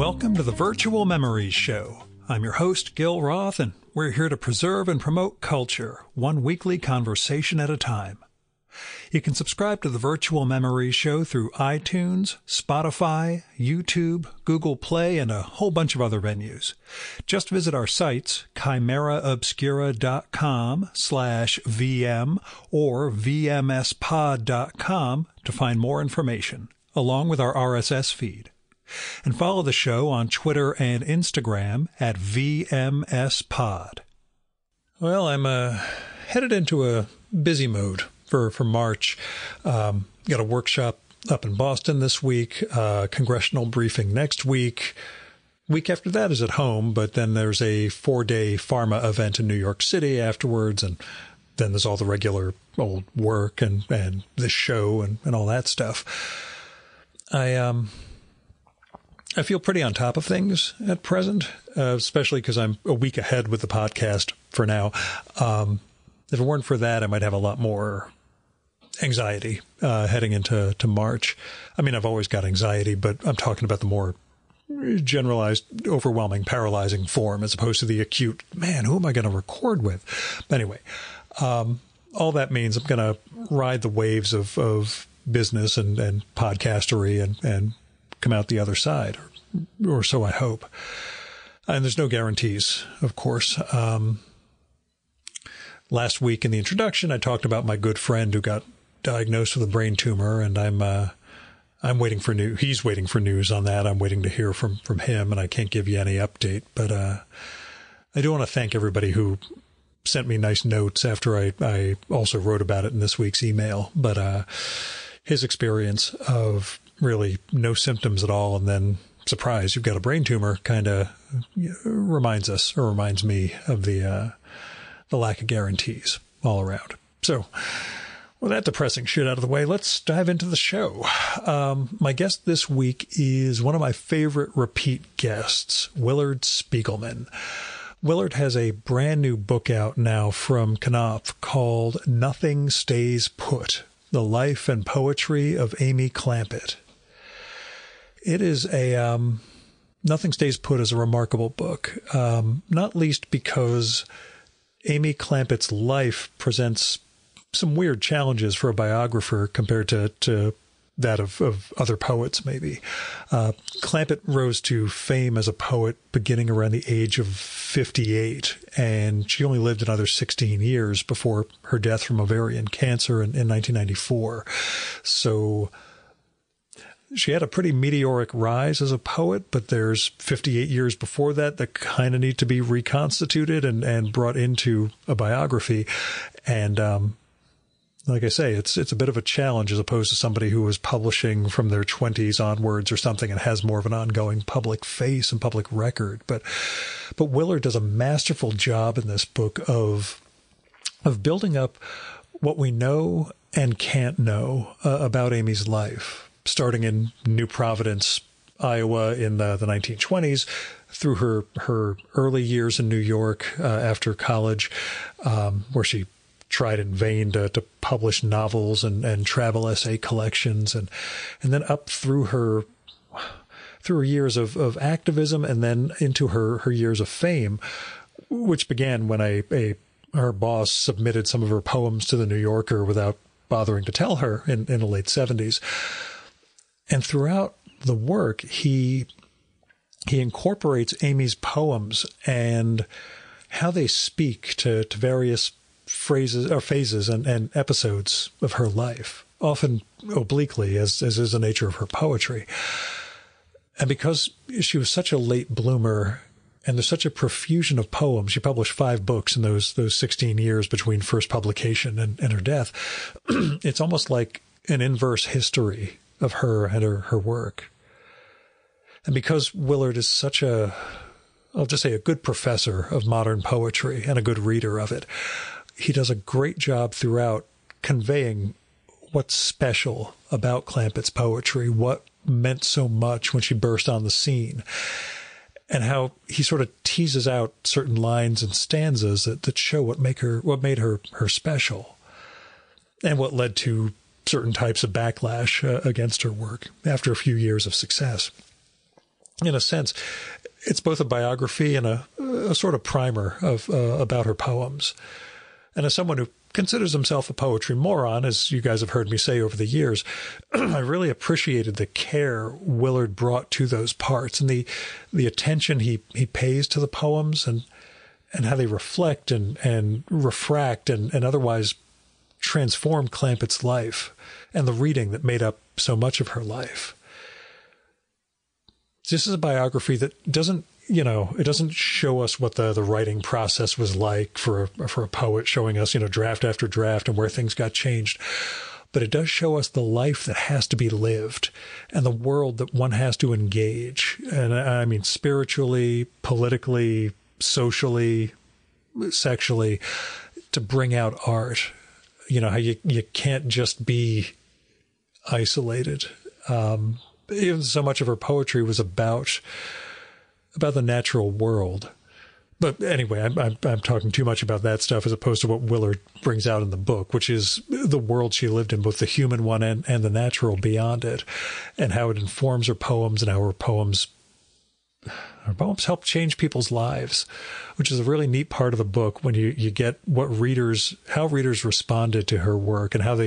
Welcome to the Virtual Memories Show. I'm your host, Gil Roth, and we're here to preserve and promote culture, one weekly conversation at a time. You can subscribe to the Virtual Memories Show through iTunes, Spotify, YouTube, Google Play, and a whole bunch of other venues. Just visit our sites, chimeraobscura.com/VM or vmspod.com to find more information, along with our RSS feed. And follow the show on Twitter and Instagram at VMSPod. Well, I'm headed into a busy mode for March. Got a workshop up in Boston this week, congressional briefing next week. Week after that is at home, but then there's a 4-day pharma event in New York City afterwards, and then there's all the regular old work and this show and all that stuff. I feel pretty on top of things at present, especially because I'm a week ahead with the podcast for now. If it weren't for that, I might have a lot more anxiety heading into March. I mean, I've always got anxiety, but I'm talking about the more generalized, overwhelming, paralyzing form as opposed to the acute, man, who am I going to record with? Anyway, all that means I'm going to ride the waves of business and podcastery and come out the other side, or so I hope. And there's no guarantees, of course. Last week in the introduction, I talked about my good friend who got diagnosed with a brain tumor, and I'm waiting for news. He's waiting for news on that. I'm waiting to hear from him, and I can't give you any update. But I do want to thank everybody who sent me nice notes after I also wrote about it in this week's email. But his experience of really no symptoms at all, and then, surprise, you've got a brain tumor, kind of reminds me of the lack of guarantees all around. So, with that depressing shit out of the way, let's dive into the show. My guest this week is one of my favorite repeat guests, Willard Spiegelman. Willard has a brand new book out now from Knopf called Nothing Stays Put: The Life and Poetry of Amy Clampitt. It is a, Nothing Stays Put is a remarkable book, not least because Amy Clampitt's life presents some weird challenges for a biographer compared to that of other poets, maybe. Clampitt rose to fame as a poet beginning around the age of 58, and she only lived another 16 years before her death from ovarian cancer in 1994. So she had a pretty meteoric rise as a poet, but there's 58 years before that that kind of need to be reconstituted and brought into a biography. And, like I say, it's a bit of a challenge as opposed to somebody who was publishing from their 20s onwards or something and has more of an ongoing public face and public record. But Willard does a masterful job in this book of building up what we know and can't know about Amy's life, starting in New Providence, Iowa in the 1920s through her early years in New York after college, where she tried in vain to publish novels and travel essay collections, and then up through her years of activism, and then into her years of fame, which began when her boss submitted some of her poems to the New Yorker without bothering to tell her in the late 70s. And throughout the work, he incorporates Amy's poems and how they speak to various phrases or phases and episodes of her life, often obliquely, as is the nature of her poetry. And because she was such a late bloomer and there's such a profusion of poems, she published 5 books in those 16 years between first publication and her death. It's almost like an inverse history of her and her work. And because Willard is such a, I'll just say, a good professor of modern poetry and a good reader of it, he does a great job throughout conveying what's special about Clampitt's poetry, what meant so much when she burst on the scene, and how he sort of teases out certain lines and stanzas that show what made her special, and what led to certain types of backlash against her work after a few years of success. in a sense, it's both a biography and a sort of primer of about her poems. And as someone who considers himself a poetry moron, as you guys have heard me say over the years, I really appreciated the care Willard brought to those parts and the attention he pays to the poems and how they reflect and refract and otherwise transform Clampitt's life and the reading that made up so much of her life. This is a biography that doesn't, you know, it doesn't show us what the writing process was like for a poet, showing us, you know, draft after draft and where things got changed. But it does show us the life that has to be lived and the world that one has to engage. And I mean, spiritually, politically, socially, sexually, to bring out art. You know, how you can't just be isolated. Even so much of her poetry was about the natural world. But anyway, I'm talking too much about that stuff as opposed to what Willard brings out in the book, which is the world she lived in, both the human one and the natural beyond it, and how it informs her poems and how her poems help change people's lives, which is a really neat part of the book when you get how readers responded to her work and how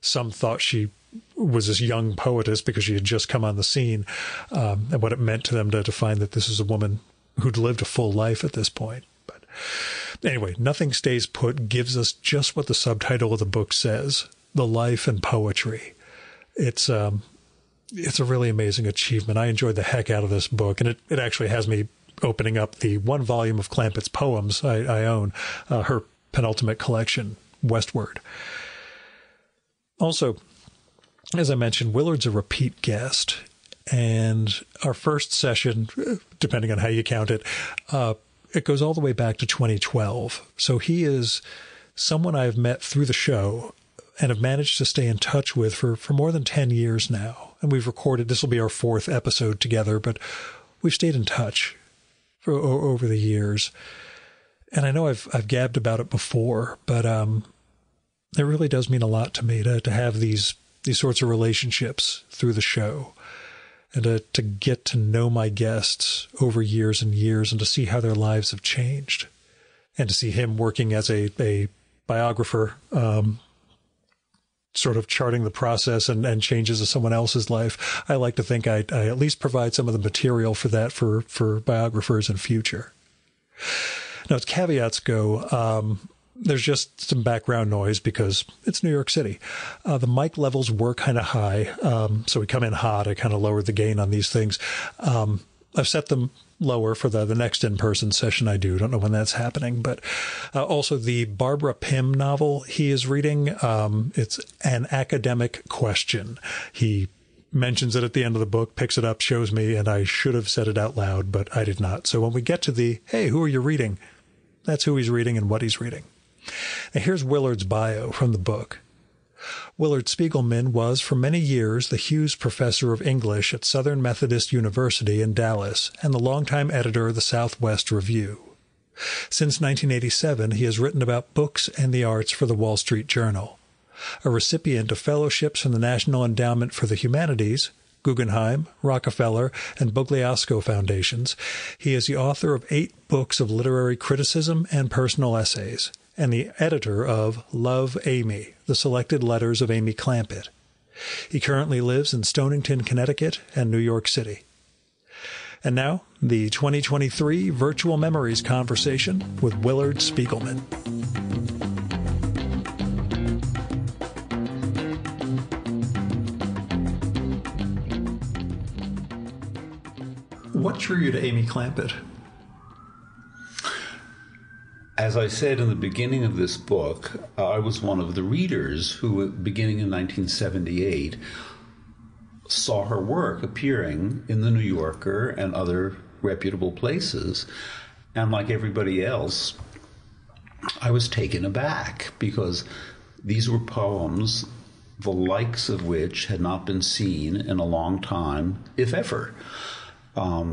some thought she was this young poetess because she had just come on the scene, and what it meant to them to find that this is a woman who'd lived a full life at this point. But anyway, Nothing Stays Put gives us just what the subtitle of the book says, the life and poetry. It's a really amazing achievement. I enjoyed the heck out of this book, and it actually has me opening up the one volume of Clampitt's poems I own, her penultimate collection, Westward. Also, as I mentioned, Willard's a repeat guest, and our first session, depending on how you count it, it goes all the way back to 2012. So he is someone I've met through the show and have managed to stay in touch with for more than 10 years now. And we've recorded, this will be our fourth episode together, but we've stayed in touch over the years. And I know I've gabbed about it before, but it really does mean a lot to me to have these sorts of relationships through the show and to get to know my guests over years and years and to see how their lives have changed and to see him working as a biographer, sort of charting the process and changes of someone else's life. I like to think I at least provide some of the material for that for biographers in future. Now, as caveats go, there's just some background noise because it's New York City. The mic levels were kind of high, so we come in hot. I kind of lowered the gain on these things. I've set them lower for the next in-person session I do. Don't know when that's happening. But also the Barbara Pym novel he is reading, it's An Academic Question. He mentions it at the end of the book, picks it up, shows me, and I should have said it out loud, but I did not. So when we get to the, hey, who are you reading? That's who he's reading and what he's reading. Now, here's Willard's bio from the book. Willard Spiegelman was, for many years, the Hughes Professor of English at Southern Methodist University in Dallas and the longtime editor of the Southwest Review. Since 1987, he has written about books and the arts for the Wall Street Journal. A recipient of fellowships from the National Endowment for the Humanities, Guggenheim, Rockefeller, and Bogliasco Foundations, he is the author of 8 books of literary criticism and personal essays, and the editor of Love Amy, the Selected Letters of Amy Clampitt. He currently lives in Stonington, Connecticut, and New York City. And now, the 2023 Virtual Memories Conversation with Willard Spiegelman. What drew you to Amy Clampitt? As I said in the beginning of this book, I was one of the readers who, beginning in 1978, saw her work appearing in The New Yorker and other reputable places. And like everybody else, I was taken aback because these were poems the likes of which had not been seen in a long time, if ever.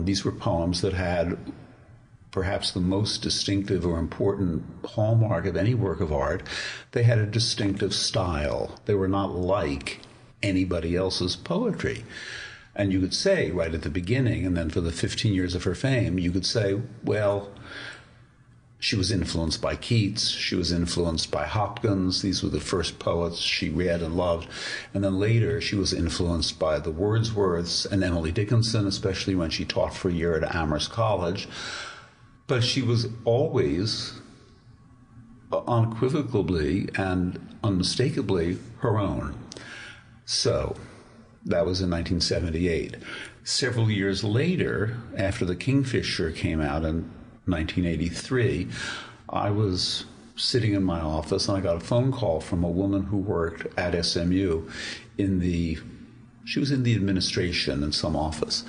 These were poems that had perhaps the most distinctive or important hallmark of any work of art. They had a distinctive style. They were not like anybody else's poetry. And you could say right at the beginning, and then for the 15 years of her fame, you could say, well, she was influenced by Keats, she was influenced by Hopkins, these were the first poets she read and loved, and then later she was influenced by the Wordsworths and Emily Dickinson, especially when she taught for a year at Amherst College. But she was always unequivocally and unmistakably her own. So that was in 1978. Several years later, after The Kingfisher came out in 1983, I was sitting in my office and I got a phone call from a woman who worked at SMU she was in the administration in some office.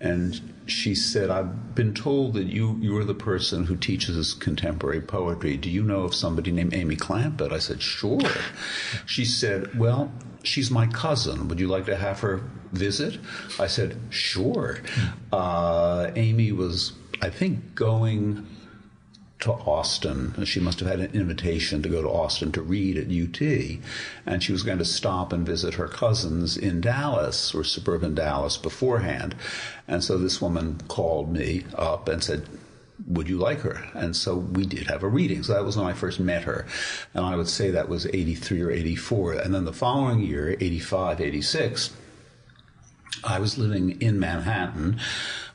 And she said, I've been told that you're the person who teaches contemporary poetry. Do you know of somebody named Amy Clampitt? I said, sure. She said, well, she's my cousin. Would you like to have her visit? I said, sure. Amy was, I think, going to Austin. She must have had an invitation to go to Austin to read at UT. And she was going to stop and visit her cousins in Dallas or suburban Dallas beforehand. And so this woman called me up and said, would you like her? And so we did have a reading. So that was when I first met her. And I would say that was 83 or 84. And then the following year, 85, 86, I was living in Manhattan,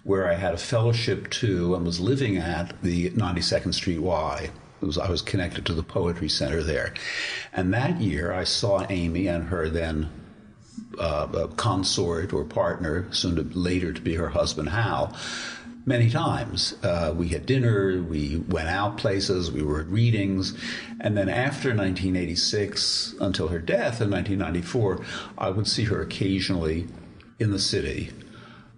where I had a fellowship to and was living at the 92nd Street Y. I was connected to the Poetry Center there. And that year I saw Amy and her then consort or partner, later to be her husband, Hal, many times. We had dinner, we went out places, we were at readings. And then after 1986, until her death in 1994, I would see her occasionally in the city.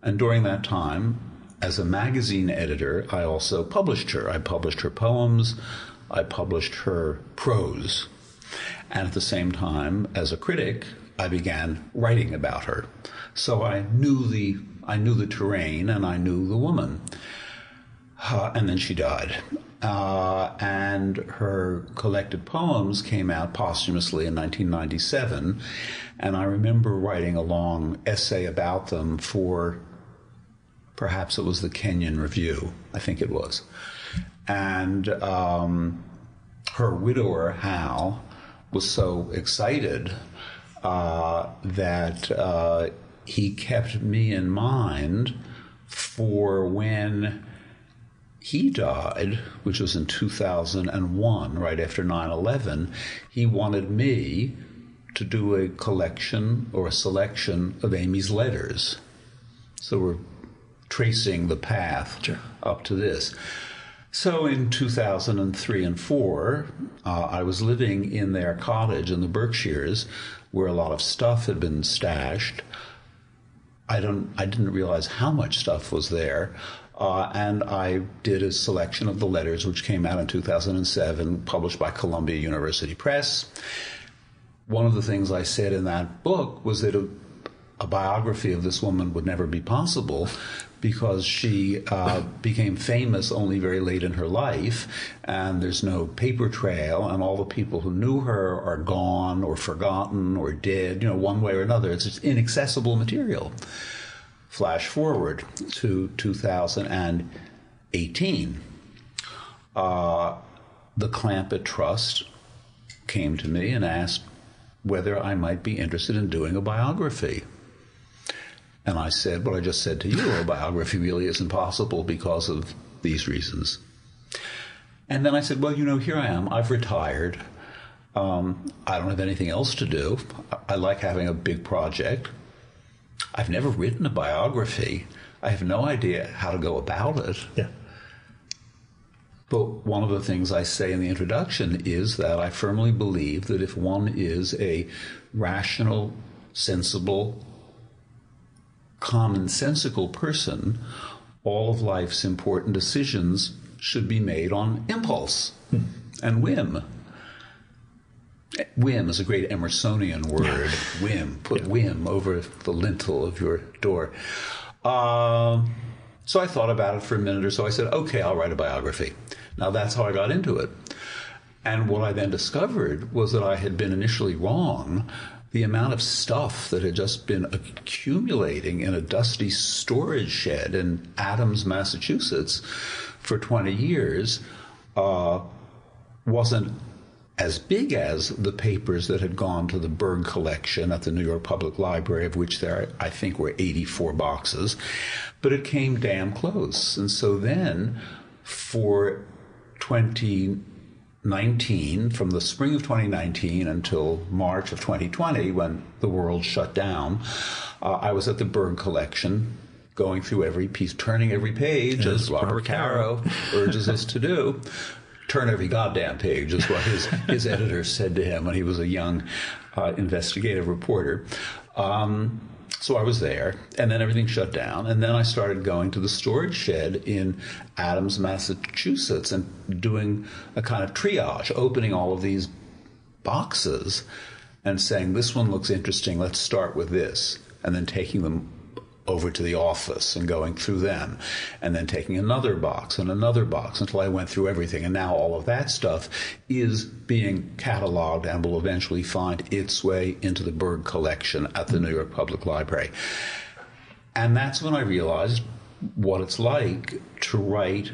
And during that time, as a magazine editor, I also published her. I published her poems. I published her prose. And at the same time, as a critic, I began writing about her. So I knew the terrain and I knew the woman. And then she died. And her collected poems came out posthumously in 1997. And I remember writing a long essay about them for... perhaps it was the Kenyon Review, I think it was. And her widower, Hal, was so excited that he kept me in mind for when he died, which was in 2001, right after 9/11. He wanted me to do a collection or a selection of Amy's letters. So we're tracing the path up to this. So in 2003 and 4, I was living in their cottage in the Berkshires, where a lot of stuff had been stashed. I didn't realize how much stuff was there, and I did a selection of the letters, which came out in 2007, published by Columbia University Press. One of the things I said in that book was that a biography of this woman would never be possible, because she became famous only very late in her life, and there's no paper trail, and all the people who knew her are gone or forgotten or dead, one way or another. It's just inaccessible material. Flash forward to 2018. The Clampitt Trust came to me and asked whether I might be interested in doing a biography. And I said, what I just said to you, a biography really isn't possible because of these reasons. And then I said, well, here I am. I've retired. I don't have anything else to do. I like having a big project. I've never written a biography. I have no idea how to go about it. Yeah. But one of the things I say in the introduction is that I firmly believe that if one is a rational, sensible, commonsensical person, all of life's important decisions should be made on impulse and whim. Whim is a great Emersonian word. Whim. Put whim over the lintel of your door. So I thought about it for a minute or so. I said, okay, I'll write a biography. Now that's how I got into it. And what I then discovered was that I had been initially wrong, the amount of stuff that had just been accumulating in a dusty storage shed in Adams, Massachusetts for 20 years wasn't as big as the papers that had gone to the Berg Collection at the New York Public Library, of which there, I think, were 84 boxes, but it came damn close. And so then for 2019, from the spring of 2019 until March of 2020, when the world shut down, I was at the Berg Collection going through every piece, turning every page, as Robert Caro urges us to do. Turn every goddamn page is what his editor said to him when he was a young investigative reporter. So I was there, and then everything shut down, and then I started going to the storage shed in Adams, Massachusetts, and doing a kind of triage, opening all of these boxes and saying, this one looks interesting, let's start with this, and then taking them over to the office and going through them, and then taking another box and another box until I went through everything. And now all of that stuff is being cataloged and will eventually find its way into the Berg Collection at the New York Public Library. And that's when I realized what it's like to write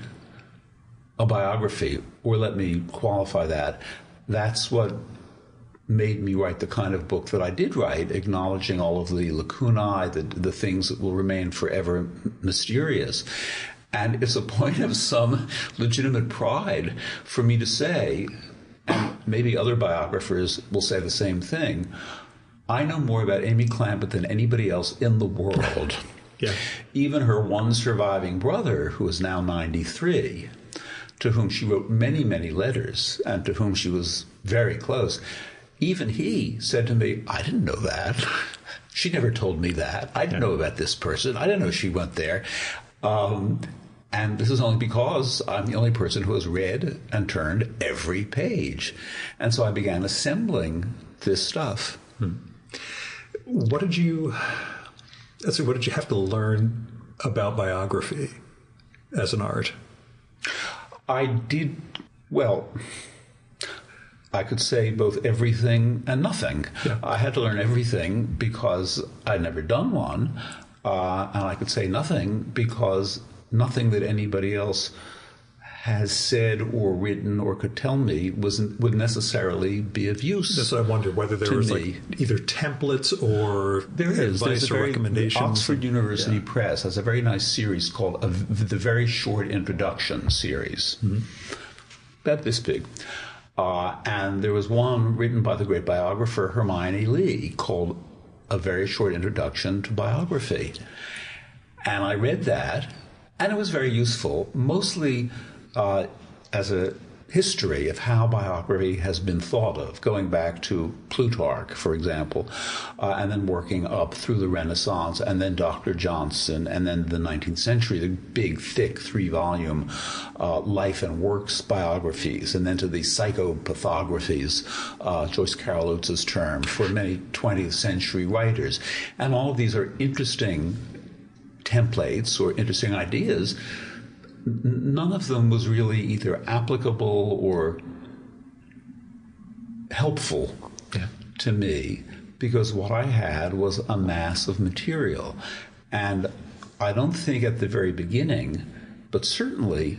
a biography, or let me qualify that. That's what made me write the kind of book that I did write, acknowledging all of the lacunae, the things that will remain forever mysterious. And it's a point of some legitimate pride for me to say, and maybe other biographers will say the same thing, I know more about Amy Clampitt than anybody else in the world. Yeah. Even her one surviving brother, who is now 93, to whom she wrote many, many letters and to whom she was very close, even he said to me, I didn't know that. She never told me that. I didn't know about this person. I didn't know she went there. And this is only because I'm the only person who has read and turned every page. And so I began assembling this stuff. Hmm. What did you have to learn about biography as an art? I could say both everything and nothing. Yeah. I had to learn everything because I'd never done one, and I could say nothing because nothing that anybody else has said or written or could tell me would necessarily be of use. That's what I wonder, whether there was like either templates or advice or recommendations. Oxford University Press has a very nice series called the Very Short Introduction Series. Mm-hmm. About this big. And there was one written by the great biographer Hermione Lee called A Very Short Introduction to Biography. And I read that, and it was very useful, mostly as a history of how biography has been thought of, going back to Plutarch, for example, and then working up through the Renaissance, and then Dr. Johnson, and then the 19th century, the big, thick, 3-volume life and works biographies, and then to the psychopathographies, Joyce Carol Oates' term, for many 20th century writers. And all of these are interesting templates or interesting ideas. None of them was really either applicable or helpful to me, because what I had was a mass of material. And I don't think at the very beginning, but certainly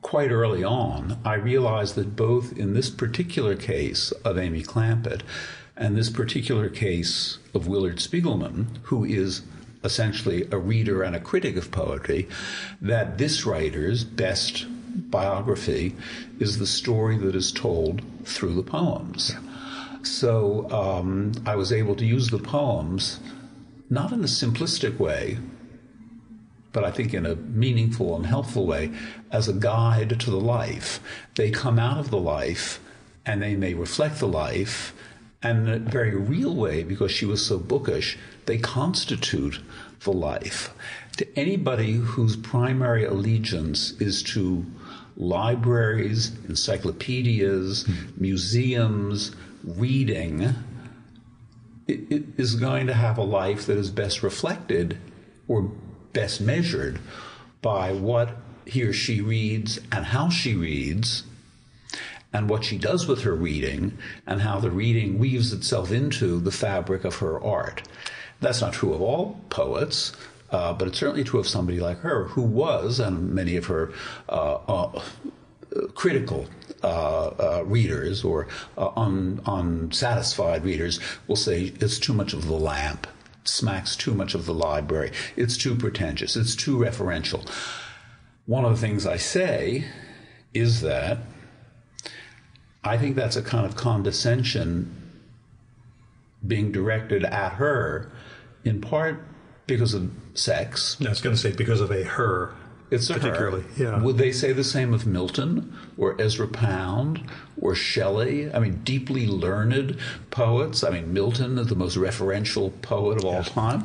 quite early on, I realized that both in this particular case of Amy Clampitt and this particular case of Willard Spiegelman, who is essentially a reader and a critic of poetry, that this writer's best biography is the story that is told through the poems. Yeah. So I was able to use the poems, not in a simplistic way, but I think in a meaningful and helpful way, as a guide to the life. They come out of the life, and they may reflect the life, and in a very real way, because she was so bookish, they constitute the life. To anybody whose primary allegiance is to libraries, encyclopedias, museums, reading, it is going to have a life that is best reflected or best measured by what he or she reads and how she reads, and what she does with her reading and how the reading weaves itself into the fabric of her art. That's not true of all poets, but it's certainly true of somebody like her, who was, and many of her critical readers or unsatisfied readers will say, it's too much of the lamp, smacks too much of the library, it's too pretentious, it's too referential. One of the things I say is that I think that's a kind of condescension being directed at her, in part because of sex. I was going to say because of a her. It's particularly, her. Yeah. Would they say the same of Milton or Ezra Pound or Shelley? I mean, deeply learned poets. I mean, Milton is the most referential poet of all time.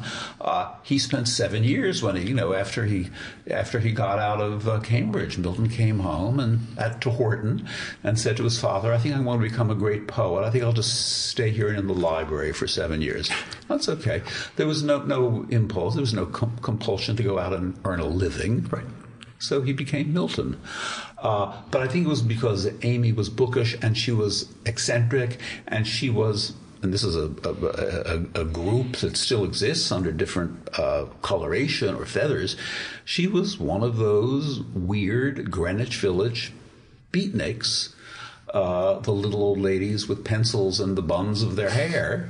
He spent 7 years when he, after he got out of Cambridge, Milton came home to Horton and said to his father, "I think I want to become a great poet. I think I'll just stay here in the library for 7 years." That's okay. There was no impulse. There was no compulsion to go out and earn a living. Right. So he became Milton. But I think it was because Amy was bookish and she was eccentric and she was, and this is a group that still exists under different coloration or feathers, she was one of those weird Greenwich Village beatniks, the little old ladies with pencils and the buns of their hair,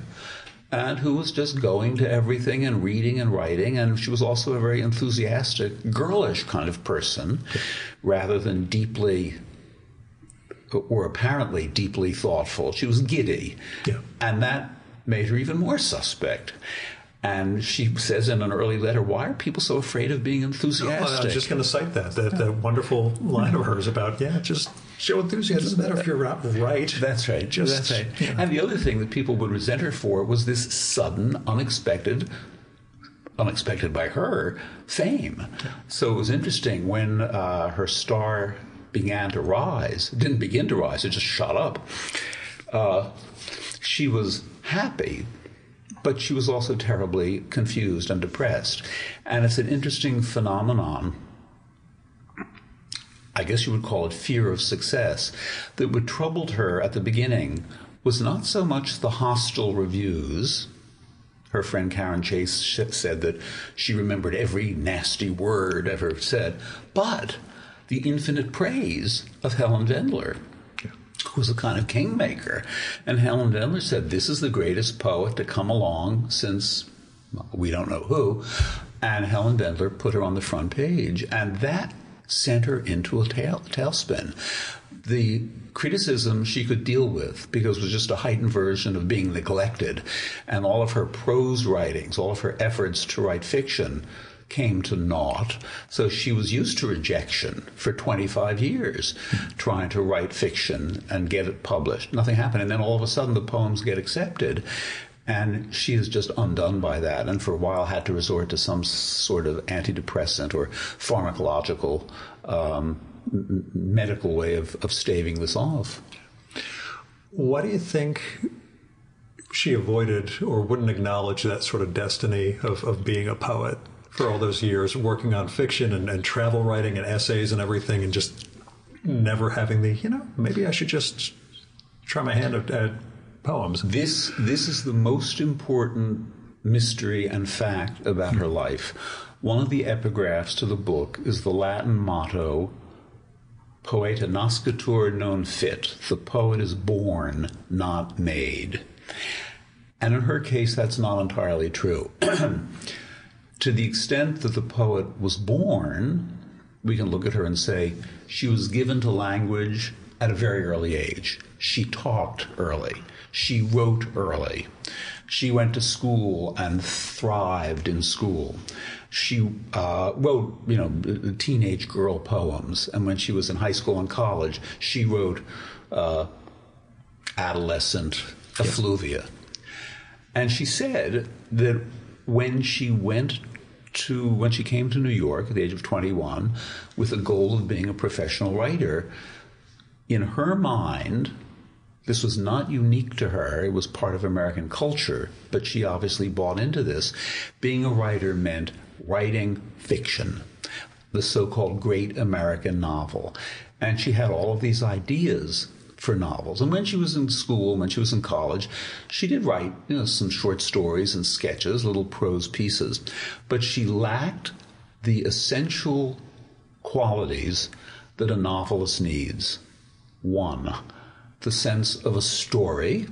and who was just going to everything and reading and writing. And she was also a very enthusiastic, girlish kind of person, rather than deeply, or apparently deeply thoughtful. She was giddy. Yeah. And that made her even more suspect. And she says in an early letter, "Why are people so afraid of being enthusiastic?" I was just going to cite that wonderful line of hers about, just show enthusiasm. It doesn't matter if you're right. That's right. That's right. Yeah. And the other thing that people would resent her for was this sudden, unexpected by her, fame. So it was interesting when her star began to rise. It didn't begin to rise. It just shot up. She was happy, but she was also terribly confused and depressed. And it's an interesting phenomenon, I guess you would call it fear of success, that what troubled her at the beginning was not so much the hostile reviews. Her friend Karen Chase said that she remembered every nasty word ever said, but the infinite praise of Helen Vendler, who was a kind of kingmaker. And Helen Vendler said, "This is the greatest poet to come along since we don't know who." And Helen Vendler put her on the front page, and that sent her into a tailspin. The criticism she could deal with, because it was just a heightened version of being neglected, and all of her prose writings, all of her efforts to write fiction, came to naught. So she was used to rejection for 25 years, trying to write fiction and get it published. Nothing happened. And then all of a sudden the poems get accepted. And she is just undone by that. And for a while had to resort to some sort of antidepressant or pharmacological medical way of staving this off. What do you think she avoided or wouldn't acknowledge that sort of destiny of being a poet? For all those years working on fiction and travel writing and essays and everything, and just never having the, maybe I should just try my hand at poems. This is the most important mystery and fact about her life. One of the epigraphs to the book is the Latin motto, "Poeta nascitur non fit." The poet is born, not made. And in her case, that's not entirely true. To the extent that the poet was born, we can look at her and say she was given to language at a very early age. She talked early. She wrote early. She went to school and thrived in school. She wrote, teenage girl poems. And when she was in high school and college, she wrote adolescent effluvia. And she said that when she came to New York at the age of 21 with the goal of being a professional writer, in her mind, this was not unique to her. It was part of American culture, but she obviously bought into this. Being a writer meant writing fiction, the so-called great American novel. And she had all of these ideas for novels. And when she was in school, when she was in college, she did write, you know, some short stories and sketches, little prose pieces. But she lacked the essential qualities that a novelist needs. One, the sense of a story,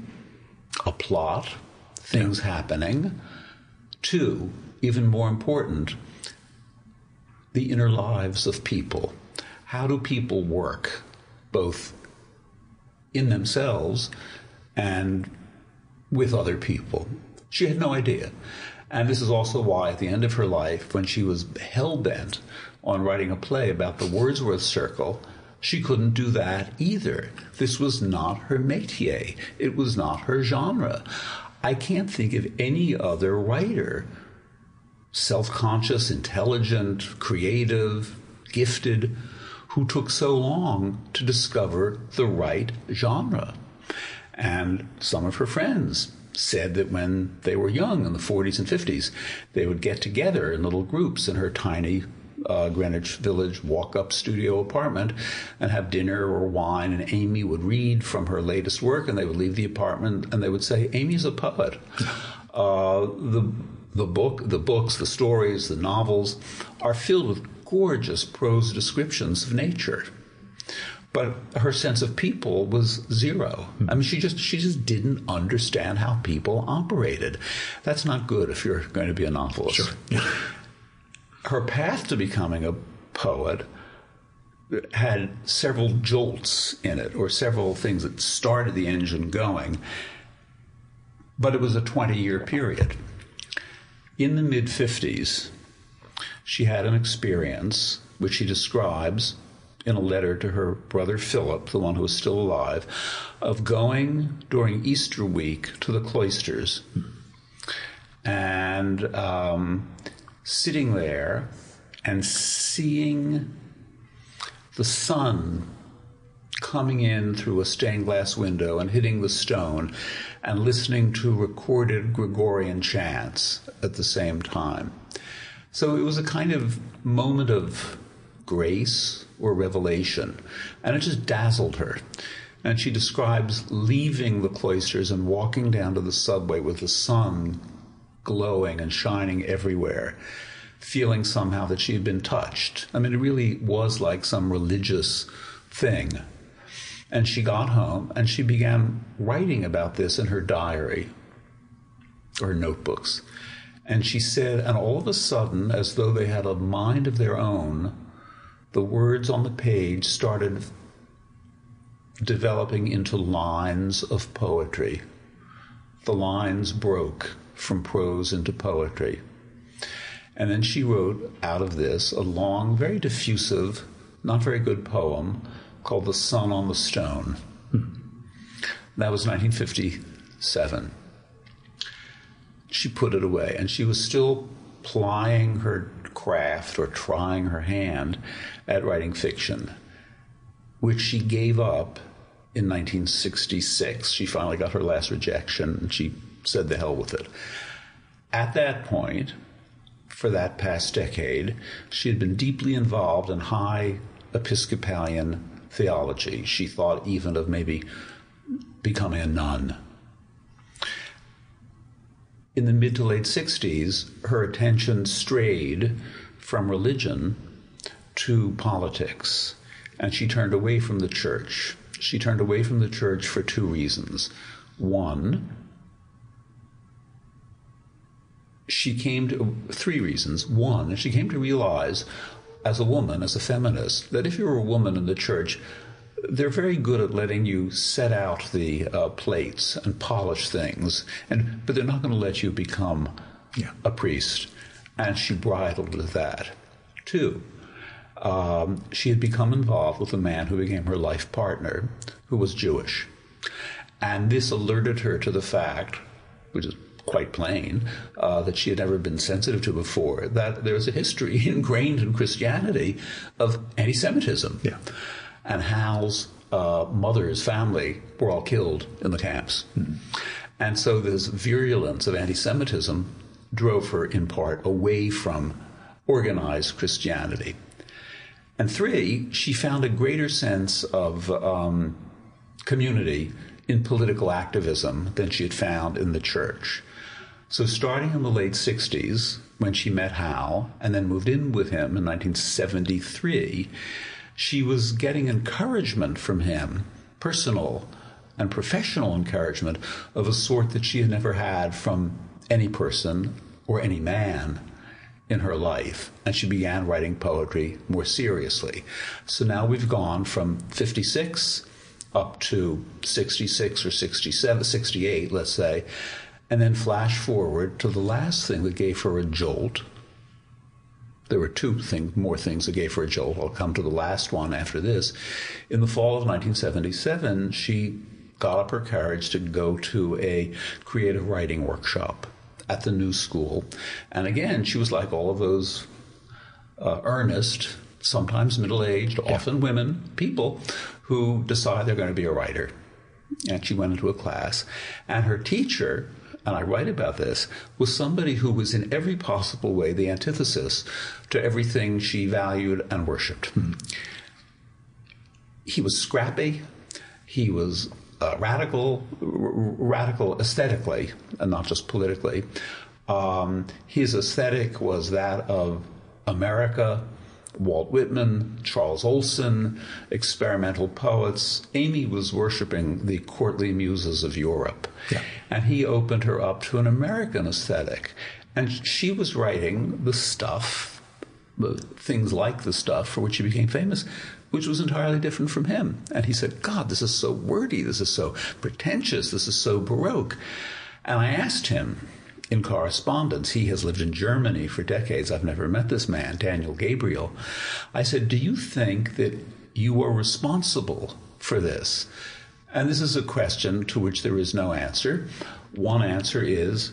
a plot, things happening. Two, even more important, the inner lives of people. How do people work, both in themselves and with other people? She had no idea. And this is also why, at the end of her life, when she was hell-bent on writing a play about the Wordsworth Circle, she couldn't do that either. This was not her métier. It was not her genre. I can't think of any other writer, self-conscious, intelligent, creative, gifted, who took so long to discover the right genre. And some of her friends said that when they were young, in the 40s and 50s, they would get together in little groups in her tiny Greenwich Village walk-up studio apartment and have dinner or wine, and Amy would read from her latest work, and they would leave the apartment and they would say, Amy's a poet. The books, the stories, the novels are filled with gorgeous prose descriptions of nature. But her sense of people was zero. I mean, she just didn't understand how people operated. That's not good if you're going to be a novelist. Sure. Her path to becoming a poet had several jolts in it, or several things that started the engine going, but it was a 20-year period. In the mid-50s, she had an experience which she describes in a letter to her brother Philip, the one who was still alive, of going during Easter week to the cloisters and sitting there and seeing the sun coming in through a stained glass window and hitting the stone and listening to recorded Gregorian chants at the same time. So it was a kind of moment of grace or revelation, and it just dazzled her. And she describes leaving the cloisters and walking down to the subway with the sun glowing and shining everywhere, feeling somehow that she had been touched. I mean, it really was like some religious thing. And she got home and she began writing about this in her diary or notebooks. And she said, and all of a sudden, as though they had a mind of their own, the words on the page started developing into lines of poetry. The lines broke from prose into poetry. And then she wrote out of this a long, very diffusive, not very good poem called The Sun on the Stone. That was 1957. She put it away, and she was still plying her craft or trying her hand at writing fiction, which she gave up in 1966. She finally got her last rejection, and she said the hell with it. At that point, for that past decade, she had been deeply involved in high Episcopalian theology. She thought even of maybe becoming a nun. In the mid to late 60s, her attention strayed from religion to politics, and she turned away from the church. She turned away from the church for two reasons. One, three reasons. One, she came to realize as a woman, as a feminist, that if you were a woman in the church, they're very good at letting you set out the plates and polish things, but they're not going to let you become a priest. And she bridled at that. Two, she had become involved with a man who became her life partner, who was Jewish. And this alerted her to the fact, which is quite plain, that she had never been sensitive to before, that there's a history ingrained in Christianity of anti-Semitism. Yeah. And Hal's mother's family were all killed in the camps. Mm-hmm. And so this virulence of anti-Semitism drove her, in part, away from organized Christianity. And three, she found a greater sense of community in political activism than she had found in the church. So starting in the late 60s, when she met Hal and then moved in with him in 1973, she was getting encouragement from him, personal and professional encouragement, of a sort that she had never had from any person or any man in her life, and she began writing poetry more seriously. So now we've gone from 56 up to 66 or 67, 68, let's say, and then flash forward to the last thing that gave her a jolt. There were more things that gave her a jolt. I'll come to the last one after this. In the fall of 1977, she got up her courage to go to a creative writing workshop at the New School. And again, she was like all of those earnest, sometimes middle-aged, often women, people who decide they're going to be a writer. And she went into a class. And her teacher, and I write about this, was somebody who was in every possible way the antithesis to everything she valued and worshipped. He was scrappy. He was radical aesthetically, and not just politically. His aesthetic was that of America, Walt Whitman, Charles Olson, experimental poets. Amy was worshiping the courtly muses of Europe. Yeah. And he opened her up to an American aesthetic. And she was writing the stuff, things like the stuff for which she became famous, which was entirely different from him. And he said, God, this is so wordy, this is so pretentious, this is so Baroque. And I asked him in correspondence, he has lived in Germany for decades, I've never met this man, Daniel Gabriel. I said, do you think that you are responsible for this? And this is a question to which there is no answer. One answer is,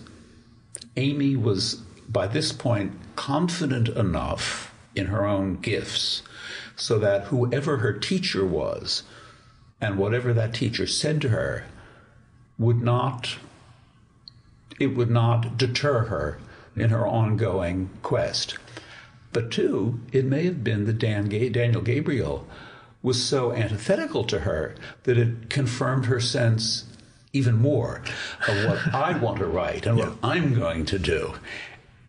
Amy was, by this point, confident enough in her own gifts so that whoever her teacher was and whatever that teacher said to her would not deter her in her ongoing quest. But two, it may have been that Daniel Gabriel was so antithetical to her that it confirmed her sense even more of what I want to write and what I'm going to do.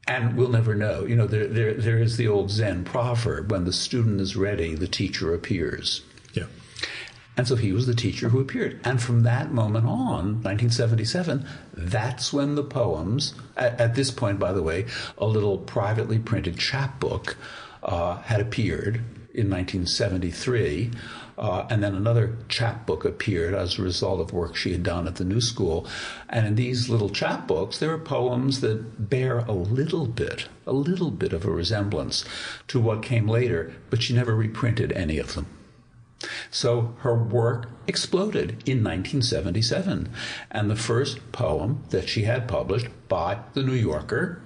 And we'll never know. You know, there is the old Zen proverb, when the student is ready, the teacher appears. Yeah. And so he was the teacher who appeared. And from that moment on, 1977, that's when the poems, at this point, by the way, a little privately printed chapbook had appeared in 1973. And then another chapbook appeared as a result of work she had done at the New School. And in these little chapbooks, there are poems that bear a little bit of a resemblance to what came later, but she never reprinted any of them. So her work exploded in 1977. And the first poem that she had published by The New Yorker,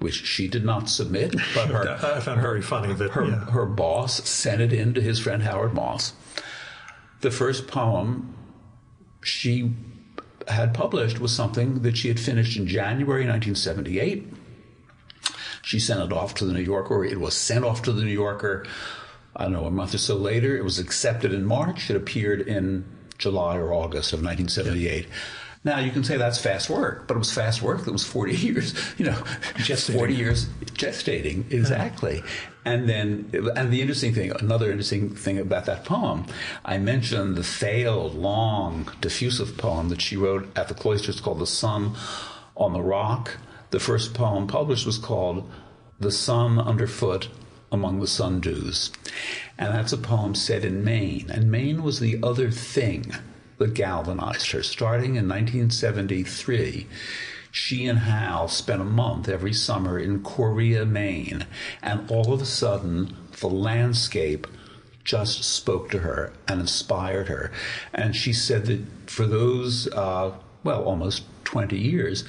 which she did not submit, but I found it very funny that her boss sent it in to his friend Howard Moss. The first poem she had published was something that she had finished in January 1978. She sent it off to The New Yorker. It was sent off to The New Yorker, I don't know, a month or so later. It was accepted in March. It appeared in July or August of 1978. Now, you can say that's fast work, but it was fast work that was 40 years, you know, just 40 years gestating, exactly. And then, another interesting thing about that poem, I mentioned the failed, long, diffusive poem that she wrote at the cloisters called The Sun on the Rock. The first poem published was called The Sun Underfoot Among the Sundews. And that's a poem set in Maine. And Maine was the other thing that galvanized her. Starting in 1973, she and Hal spent a month every summer in Correa, Maine, and all of a sudden the landscape just spoke to her and inspired her. And she said that for those, almost 20 years,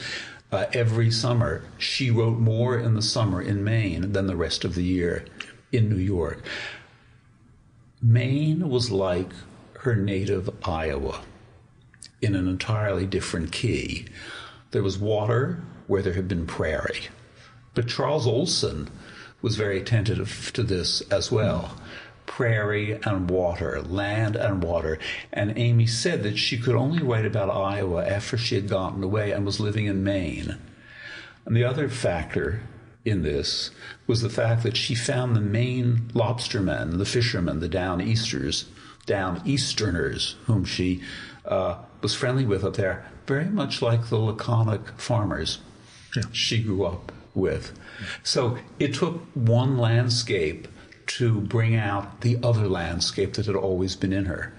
every summer, she wrote more in the summer in Maine than the rest of the year in New York. Maine was like her native Iowa, in an entirely different key. There was water where there had been prairie. But Charles Olson was very attentive to this as well. prairie and water, land and water. And Amy said that she could only write about Iowa after she had gotten away and was living in Maine. And the other factor in this was the fact that she found the Maine lobstermen, the fishermen, the Down Easterners, whom she was friendly with up there, very much like the Laconic farmers she grew up with. So it took one landscape to bring out the other landscape that had always been in her.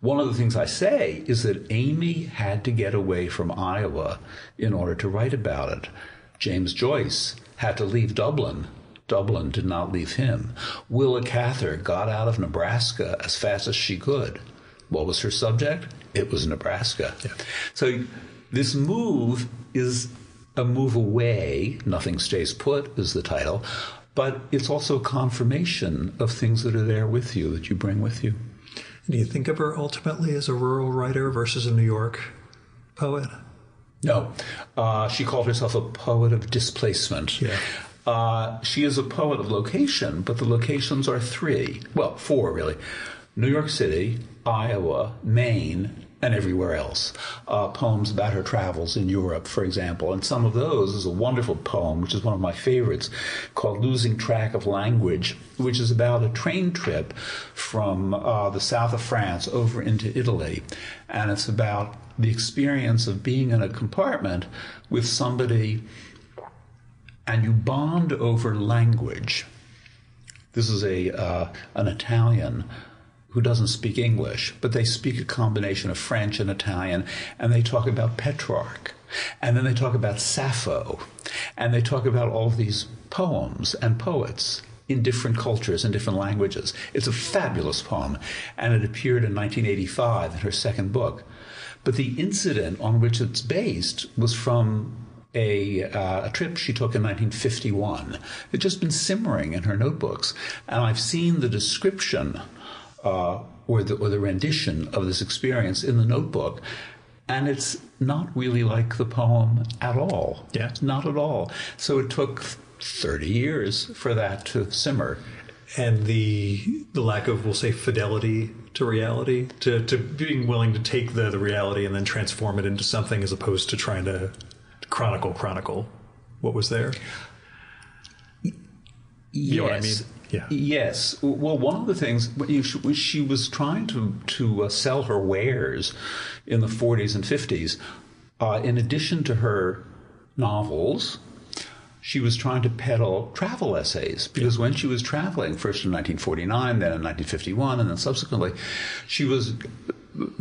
One of the things I say is that Amy had to get away from Iowa in order to write about it. James Joyce had to leave Dublin. Dublin did not leave him. Willa Cather got out of Nebraska as fast as she could. What was her subject? It was Nebraska. Yeah. So this move is a move away. Nothing Stays Put is the title. But it's also confirmation of things that are there with you, that you bring with you. Do you think of her ultimately as a rural writer versus a New York poet? No. She called herself a poet of displacement. Yeah. She is a poet of location, but the locations are three. Well, four, really. New York City, Iowa, Maine, and everywhere else. Poems about her travels in Europe, for example. And some of those is a wonderful poem, which is one of my favorites, called Losing Track of Language, which is about a train trip from the south of France over into Italy. And it's about the experience of being in a compartment with somebody, and you bond over language. This is an Italian who doesn't speak English, but they speak a combination of French and Italian, and they talk about Petrarch, and then they talk about Sappho, and they talk about all these poems and poets in different cultures and different languages. It's a fabulous poem, and it appeared in 1985 in her second book. But the incident on which it's based was from a trip she took in 1951. It just been simmering in her notebooks, and I've seen the description or the rendition of this experience in the notebook, and it's not really like the poem at all. Yeah, not at all. So it took 30 years for that to simmer, and the lack of, we'll say, fidelity to reality, to being willing to take the reality and then transform it into something, as opposed to trying to chronicle what was there. Yes. You know what I mean? Yeah. Yes. Well, one of the things, when she was trying to sell her wares in the 40s and 50s, in addition to her novels, she was trying to peddle travel essays, because when she was traveling, first in 1949, then in 1951, and then subsequently, she was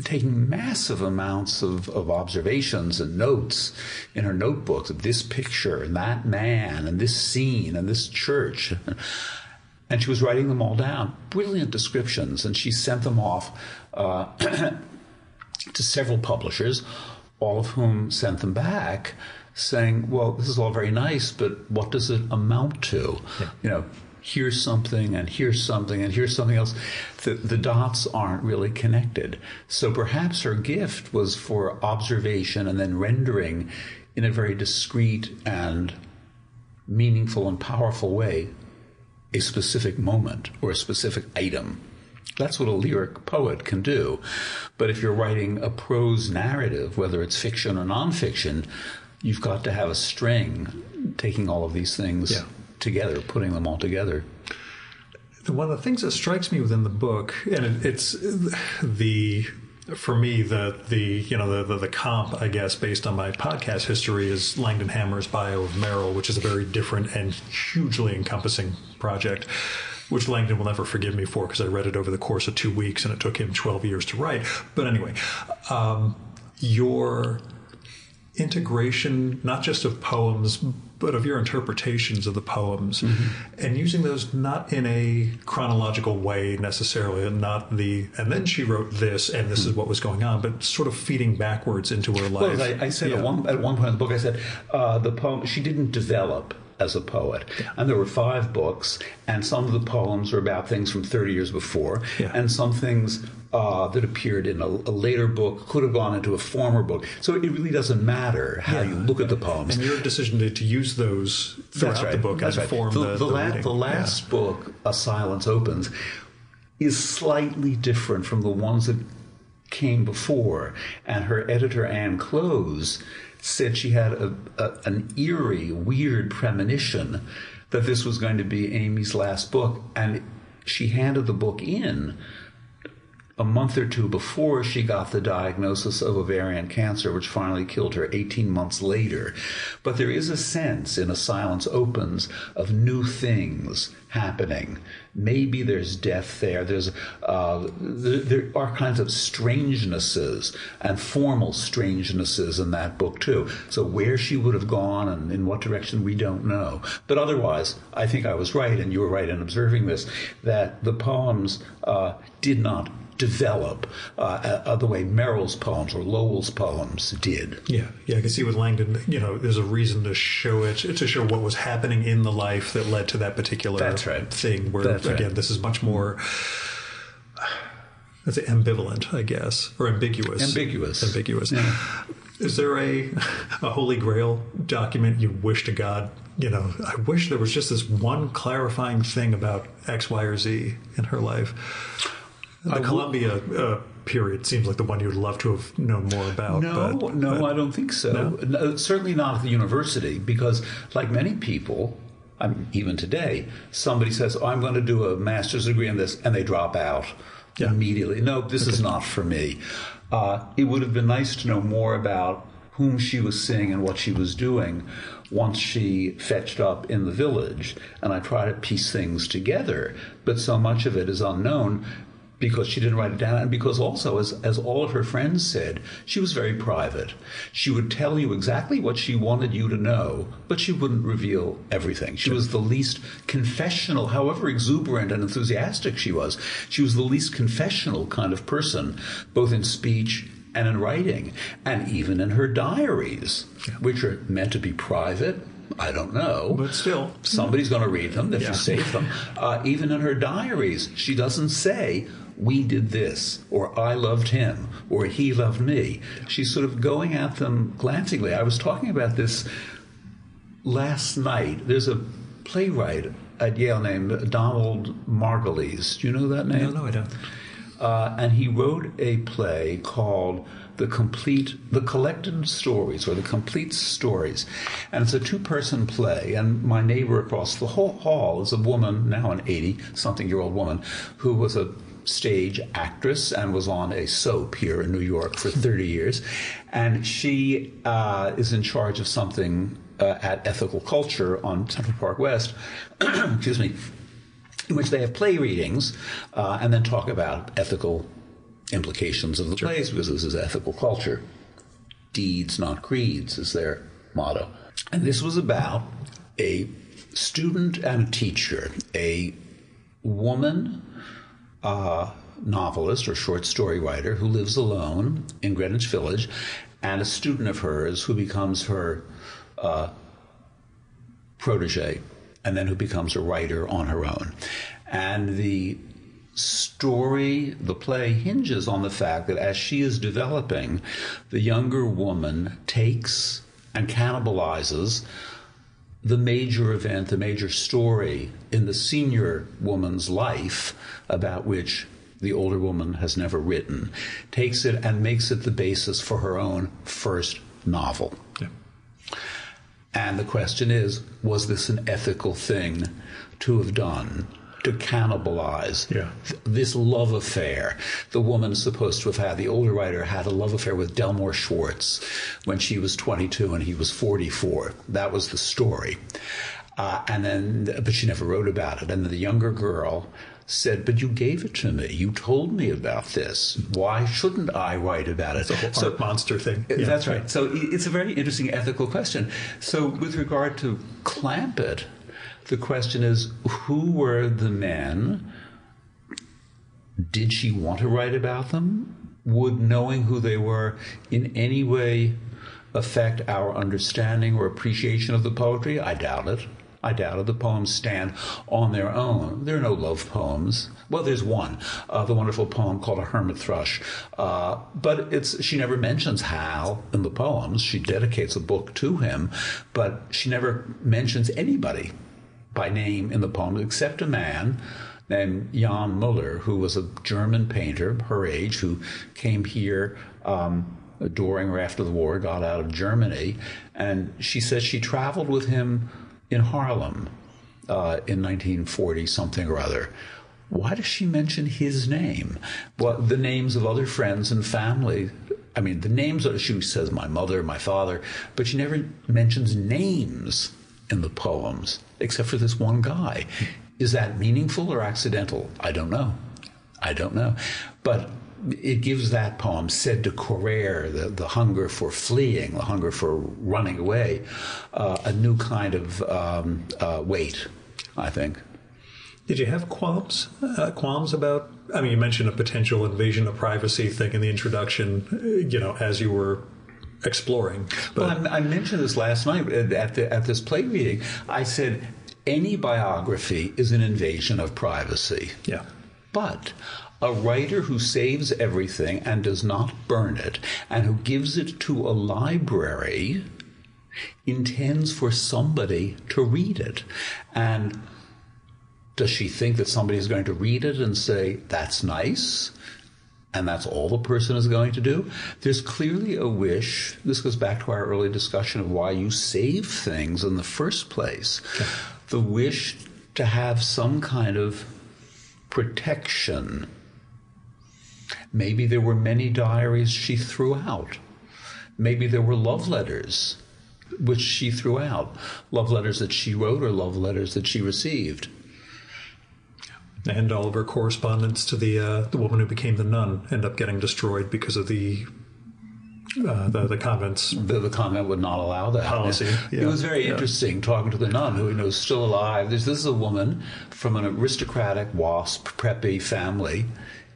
taking massive amounts of observations and notes in her notebooks of this picture and that man and this scene and this church. And she was writing them all down, brilliant descriptions, and she sent them off to several publishers, all of whom sent them back saying, well, this is all very nice, but what does it amount to? Yeah. You know, here's something, and here's something, and here's something else. The dots aren't really connected. So perhaps her gift was for observation and then rendering in a very discreet and meaningful and powerful way a specific moment or a specific item. That's what a lyric poet can do. But if you're writing a prose narrative, whether it's fiction or nonfiction, you've got to have a string taking all of these things together, putting them all together. One of the things that strikes me within the book, and it's the comp, I guess, based on my podcast history, is Langdon Hammer's bio of Merrill, which is a very different and hugely encompassing project, which Langdon will never forgive me for, because I read it over the course of 2 weeks and it took him 12 years to write. But anyway, your integration, not just of poems, but of your interpretations of the poems, and using those not in a chronological way necessarily, and not the, and then she wrote this, and this is what was going on, but sort of feeding backwards into her life. Well, I said at one point in the book, I said the poem, she didn't develop as a poet. Yeah. And there were 5 books, and some of the poems were about things from 30 years before, and some things that appeared in a later book could have gone into a former book. So it really doesn't matter how you look at the poems. And your decision to use those throughout the book as a form of the last book, A Silence Opens, is slightly different from the ones that came before. And her editor, Anne Close, said she had an eerie, weird premonition that this was going to be Amy's last book. And she handed the book in a month or two before she got the diagnosis of ovarian cancer, which finally killed her 18 months later. But there is a sense in A Silence Opens of new things happening. Maybe there's death there. There are kinds of strangenesses and formal strangenesses in that book, too. So where she would have gone and in what direction, we don't know. But otherwise, I think I was right, and you were right in observing this, that the poems did not develop the way Merrill's poems or Lowell's poems did. Yeah, I can see with Langdon, there's a reason to show it, to show what was happening in the life that led to that particular thing. Where This is much more, let's say, ambivalent, I guess, or ambiguous. Ambiguous. Yeah. Is there a Holy Grail document you wish to God? I wish there was just this one clarifying thing about X, Y, or Z in her life. The Columbia period seems like the one you'd love to have known more about. No, I don't think so. No, certainly not at the university, because like many people, even today, somebody says, oh, I'm going to do a master's degree in this, and they drop out immediately. No, this is not for me. It would have been nice to know more about whom she was seeing and what she was doing once she fetched up in the village. And I try to piece things together, but so much of it is unknown, because she didn't write it down, and because also, as all of her friends said, she was very private. She would tell you exactly what she wanted you to know, but she wouldn't reveal everything. She was the least confessional, however exuberant and enthusiastic she was. She was the least confessional kind of person, both in speech and in writing, and even in her diaries, which are meant to be private. I don't know. But still. Somebody's going to read them if you save them. Even in her diaries, she doesn't say, we did this, or I loved him, or he loved me. She's sort of going at them glancingly. I was talking about this last night. There's a playwright at Yale named Donald Margulies. Do you know that name? No, I don't. And he wrote a play called The Collected Stories, or The Complete Stories. And it's a two-person play, and my neighbor across the hall is a woman, now an 80-something-year-old woman, who was a stage actress and was on a soap here in New York for 30 years. And she is in charge of something at Ethical Culture on Central Park West, excuse me, in which they have play readings and then talk about ethical implications of the place, because this is ethical culture. Deeds, not creeds, is their motto. And this was about a student and a teacher, a woman novelist or short story writer who lives alone in Greenwich Village, and a student of hers who becomes her protege, and then who becomes a writer on her own. And the play hinges on the fact that as she is developing, the younger woman takes and cannibalizes the major event, the major story in the senior woman's life, about which the older woman has never written, takes it and makes it the basis for her own first novel. Yeah. And the question is, was this an ethical thing to have done? To cannibalize this love affair. The woman is supposed to have had, the older writer had a love affair with Delmore Schwartz when she was 22 and he was 44. That was the story. But she never wrote about it. And the younger girl said, but you gave it to me. You told me about this. Why shouldn't I write about it? It's a whole art monster thing. That's right. So it's a very interesting ethical question. So with regard to Clampitt, the question is, who were the men? Did she want to write about them? Would knowing who they were in any way affect our understanding or appreciation of the poetry? I doubt it. The poems stand on their own. There are no love poems. Well, there's one, the wonderful poem called A Hermit Thrush. But she never mentions Hal in the poems. She dedicates a book to him, but she never mentions anybody by name in the poem, except a man named Jan Muller, who was a German painter her age, who came here during or after the war, got out of Germany. And she said she traveled with him in Harlem in 1940 something or other. Why does she mention his name? Well, the names of other friends and family. I mean, the names, she says my mother, my father, but she never mentions names in the poems, except for this one guy. Is that meaningful or accidental? I don't know. I don't know. But it gives that poem, said to Correr, the hunger for fleeing, the hunger for running away, a new kind of weight, I think. Did you have qualms about, I mean, you mentioned a potential invasion of privacy thing in the introduction, you know, as you were exploring. But... Well, I mentioned this last night at this play meeting. I said, any biography is an invasion of privacy. Yeah. But a writer who saves everything and does not burn it and who gives it to a library intends for somebody to read it. And does she think that somebody is going to read it and say, that's nice, and that's all the person is going to do? There's clearly a wish. This goes back to our early discussion of why you save things in the first place. Okay. The wish to have some kind of protection. Maybe there were many diaries she threw out. Maybe there were love letters which she threw out, love letters that she wrote or love letters that she received. And all of her correspondence to the woman who became the nun ended up getting destroyed because of the convent's... The convent would not allow that. Policy. Yeah. It was very interesting talking to the nun who was still alive. This is a woman from an aristocratic, WASP, preppy family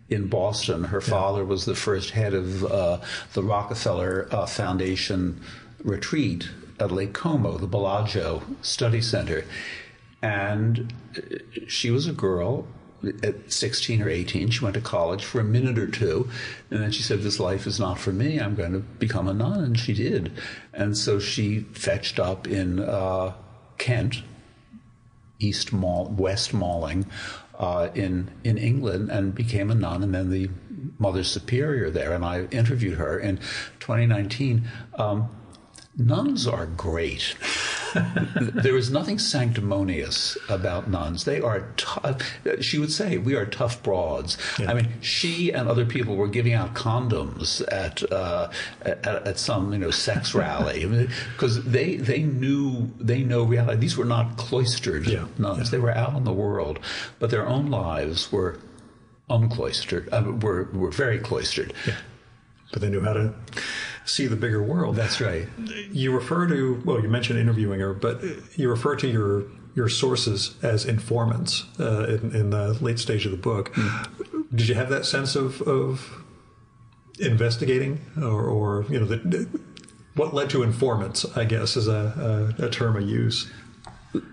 in Boston. Her father was the first head of the Rockefeller Foundation retreat at Lake Como, the Bellagio Study Center. And she was a girl at 16 or 18. She went to college for a minute or two. And then she said, this life is not for me. I'm going to become a nun. And she did. And so she fetched up in Kent, West Malling, in England, and became a nun. And then the Mother Superior there. And I interviewed her in 2019. Nuns are great. There is nothing sanctimonious about nuns. They are tough. She would say, we are tough broads. Yeah. I mean, she and other people were giving out condoms at some sex rally because they know reality. These were not cloistered nuns. They were out in the world, but their own lives were uncloistered. Were very cloistered. Yeah. But they knew how to see the bigger world. That's right. You refer to, well, you mentioned interviewing her, but you refer to your sources as informants in the late stage of the book. Mm. Did you have that sense of investigating or what led to informants, I guess, is a term I use?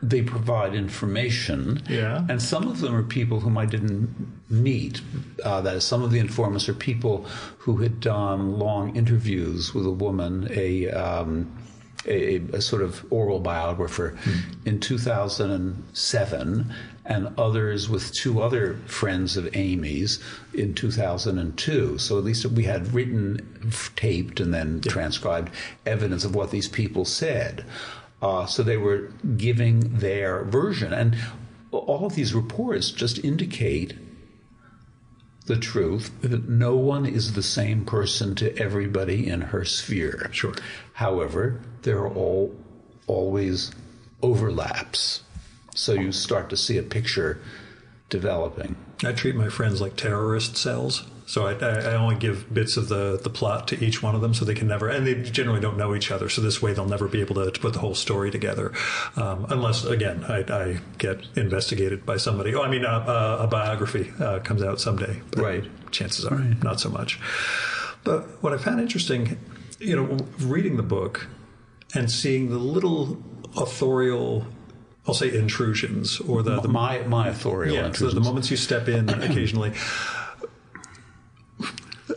They provide information, and some of them are people whom I didn't meet. That is, some of the informants are people who had done long interviews with a woman, a sort of oral biographer, in 2007, and others with two other friends of Amy's in 2002. So at least we had written, taped, and then transcribed evidence of what these people said. So they were giving their version. And all of these reports just indicate the truth that no one is the same person to everybody in her sphere. Sure. However, there are always overlaps. So you start to see a picture developing. I treat my friends like terrorist cells. So I only give bits of the plot to each one of them so they can never, and they generally don't know each other. So this way they'll never be able to put the whole story together. Unless, again, I get investigated by somebody. Oh, I mean, a biography comes out someday. But right. Chances are not so much. But what I found interesting, reading the book and seeing the little authorial, I'll say intrusions, or the my authorial intrusions. The moments you step in occasionally.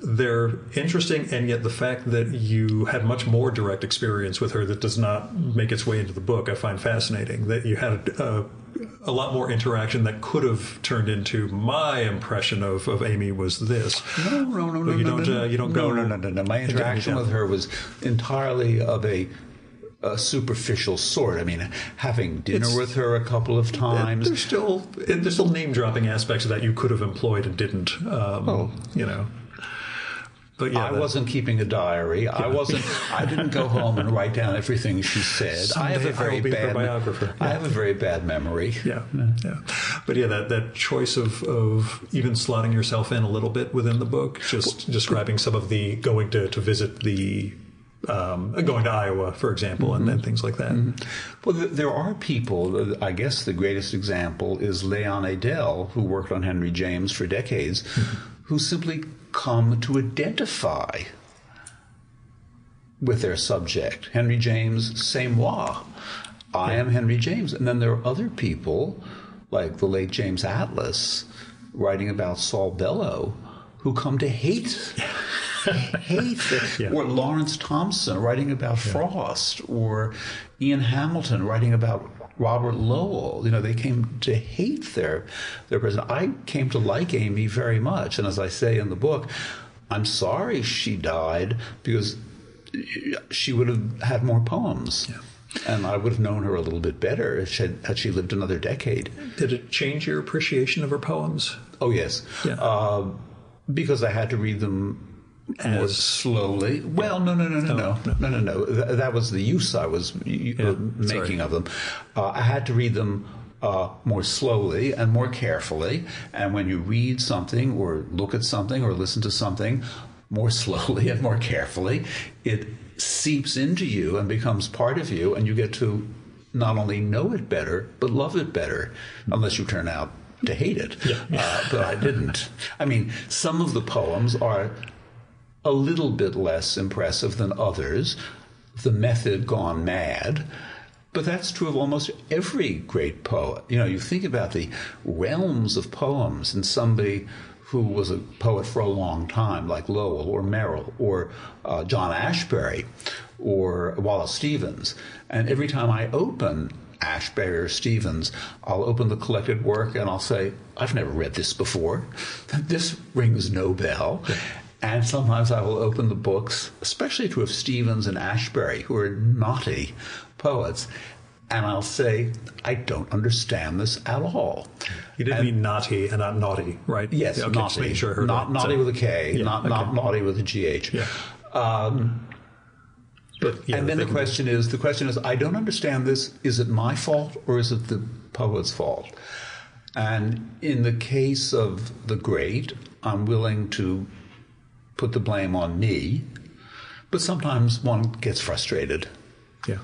They're interesting, and yet the fact that you had much more direct experience with her that does not make its way into the book, I find fascinating. That you had a, a lot more interaction that could have turned into my impression of Amy was this. No. My interaction with her was entirely of a superficial sort. I mean, having dinner with her a couple of times. There's still name-dropping aspects of that you could have employed and didn't, you know. But yeah, I wasn't keeping a diary. Yeah. I didn't go home and write down everything she said. Someday I have a very bad biographer. Yeah. I have a very bad memory. Yeah. But yeah, that choice of even slotting yourself in a little bit within the book, just describing some of the going to visit the going to Iowa, for example, and then things like that. Mm-hmm. Well, there are people, I guess the greatest example is Leon Edel, who worked on Henry James for decades, who simply come to identify with their subject. Henry James, c'est moi. I am Henry James. And then there are other people, like the late James Atlas, writing about Saul Bellow, who come to hate it. Yeah. Or Lawrence Thompson writing about Frost, or Ian Hamilton writing about Robert Lowell. You know, they came to hate their president. I came to like Amy very much, and as I say in the book, I'm sorry she died, because she would have had more poems. Yeah. And I would have known her a little bit better if had she lived another decade. Did it change your appreciation of her poems? Oh, yes. Yeah. Because I had to read them more slowly. Well, no. That was the use I was making of them. I had to read them more slowly and more carefully. And when you read something or look at something or listen to something more slowly and more carefully, it seeps into you and becomes part of you, and you get to not only know it better, but love it better, unless you turn out to hate it. Yeah. But I didn't. I mean, some of the poems are a little bit less impressive than others, the method gone mad, but that's true of almost every great poet. You know, you think about the realms of poems, and somebody who was a poet for a long time, like Lowell or Merrill or John Ashbery or Wallace Stevens, and every time I open Ashbery or Stevens, I'll open the collected work and I'll say, I've never read this before. This rings no bell. Yeah. And sometimes I will open the books, especially to Stevens and Ashbery, who are naughty poets, and I'll say, I don't understand this at all. You didn't mean naughty and not naughty, right? Yes, okay, naughty. Just making sure I heard that. Naughty with a K, yeah, not naughty with a GH. Yeah. And then the question is, I don't understand this. Is it my fault or is it the poet's fault? And in the case of the great, I'm willing to put the blame on me, but sometimes one gets frustrated. Yeah.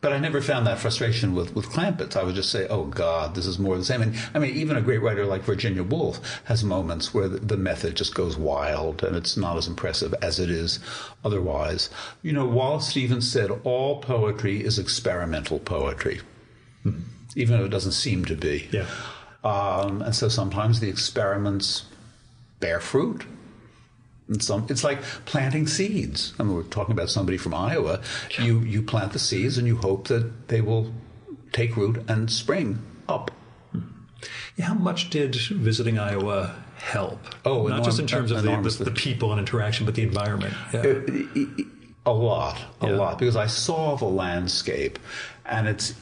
But I never found that frustration with Clampitt. I would just say, oh, God, this is more of the same. And I mean, even a great writer like Virginia Woolf has moments where the method just goes wild and it's not as impressive as it is otherwise. You know, Wallace Stevens said all poetry is experimental poetry, even if it doesn't seem to be. Yeah. And so sometimes the experiments bear fruit. And it's like planting seeds. I mean, we're talking about somebody from Iowa. Yeah. You plant the seeds and you hope that they will take root and spring up. Yeah, how much did visiting Iowa help? Oh, not just in terms of the people and interaction, but the environment. Yeah. A lot, because I saw the landscape, and it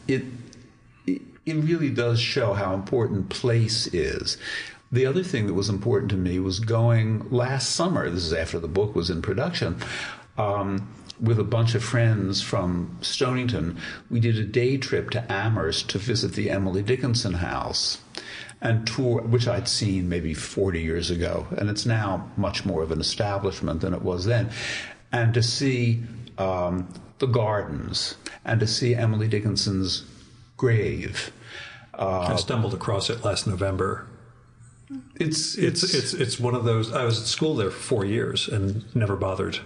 really does show how important place is. The other thing that was important to me was going last summer, this is after the book was in production, with a bunch of friends from Stonington. We did a day trip to Amherst to visit the Emily Dickinson house, and tour, which I'd seen maybe 40 years ago. And it's now much more of an establishment than it was then. And to see the gardens and to see Emily Dickinson's grave. I stumbled across it last November. It's one of those. I was at school there for 4 years and never bothered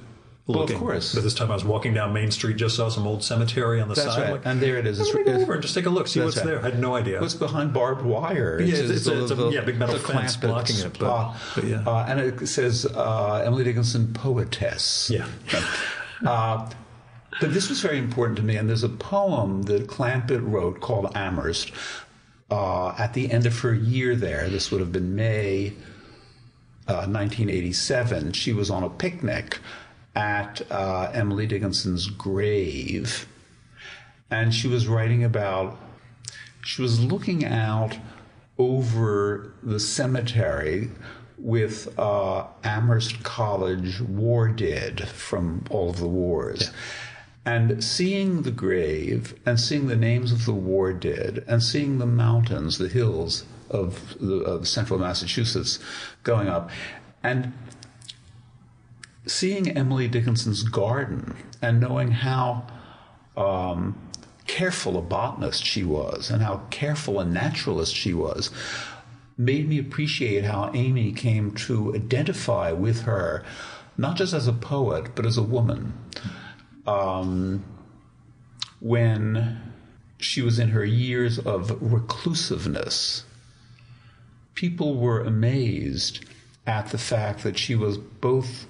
looking. Well, of course. But this time I was walking down Main Street, just saw some old cemetery on the side. Right. Like, and there it is. Let me go over and just take a look, see what's there. I had no idea. It's behind barbed wire. Yeah, it's a big metal fence blocking it. And it says Emily Dickinson, poetess. Yeah. But this was very important to me. And there's a poem that Clampitt wrote called Amherst at the end of her year there, this would have been May 1987, she was on a picnic at Emily Dickinson's grave, and she was writing about, she was looking out over the cemetery with Amherst College war dead from all of the wars. Yeah. And seeing the grave and seeing the names of the war dead and seeing the mountains, the hills of central Massachusetts going up, and seeing Emily Dickinson's garden and knowing how careful a botanist she was and how careful a naturalist she was made me appreciate how Amy came to identify with her, not just as a poet, but as a woman. When she was in her years of reclusiveness, people were amazed at the fact that she was both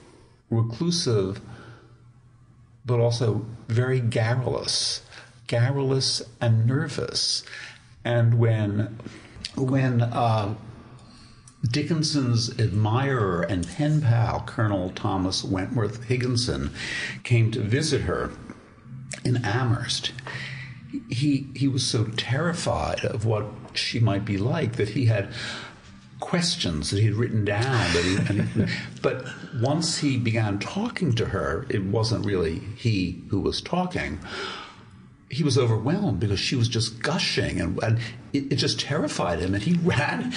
reclusive but also very garrulous and nervous. And when Dickinson's admirer and pen pal, Colonel Thomas Wentworth Higginson, came to visit her in Amherst, he was so terrified of what she might be like that he had questions that he had written down. But once he began talking to her, it wasn't really he who was talking. He was overwhelmed because she was just gushing, and it just terrified him. And he ran,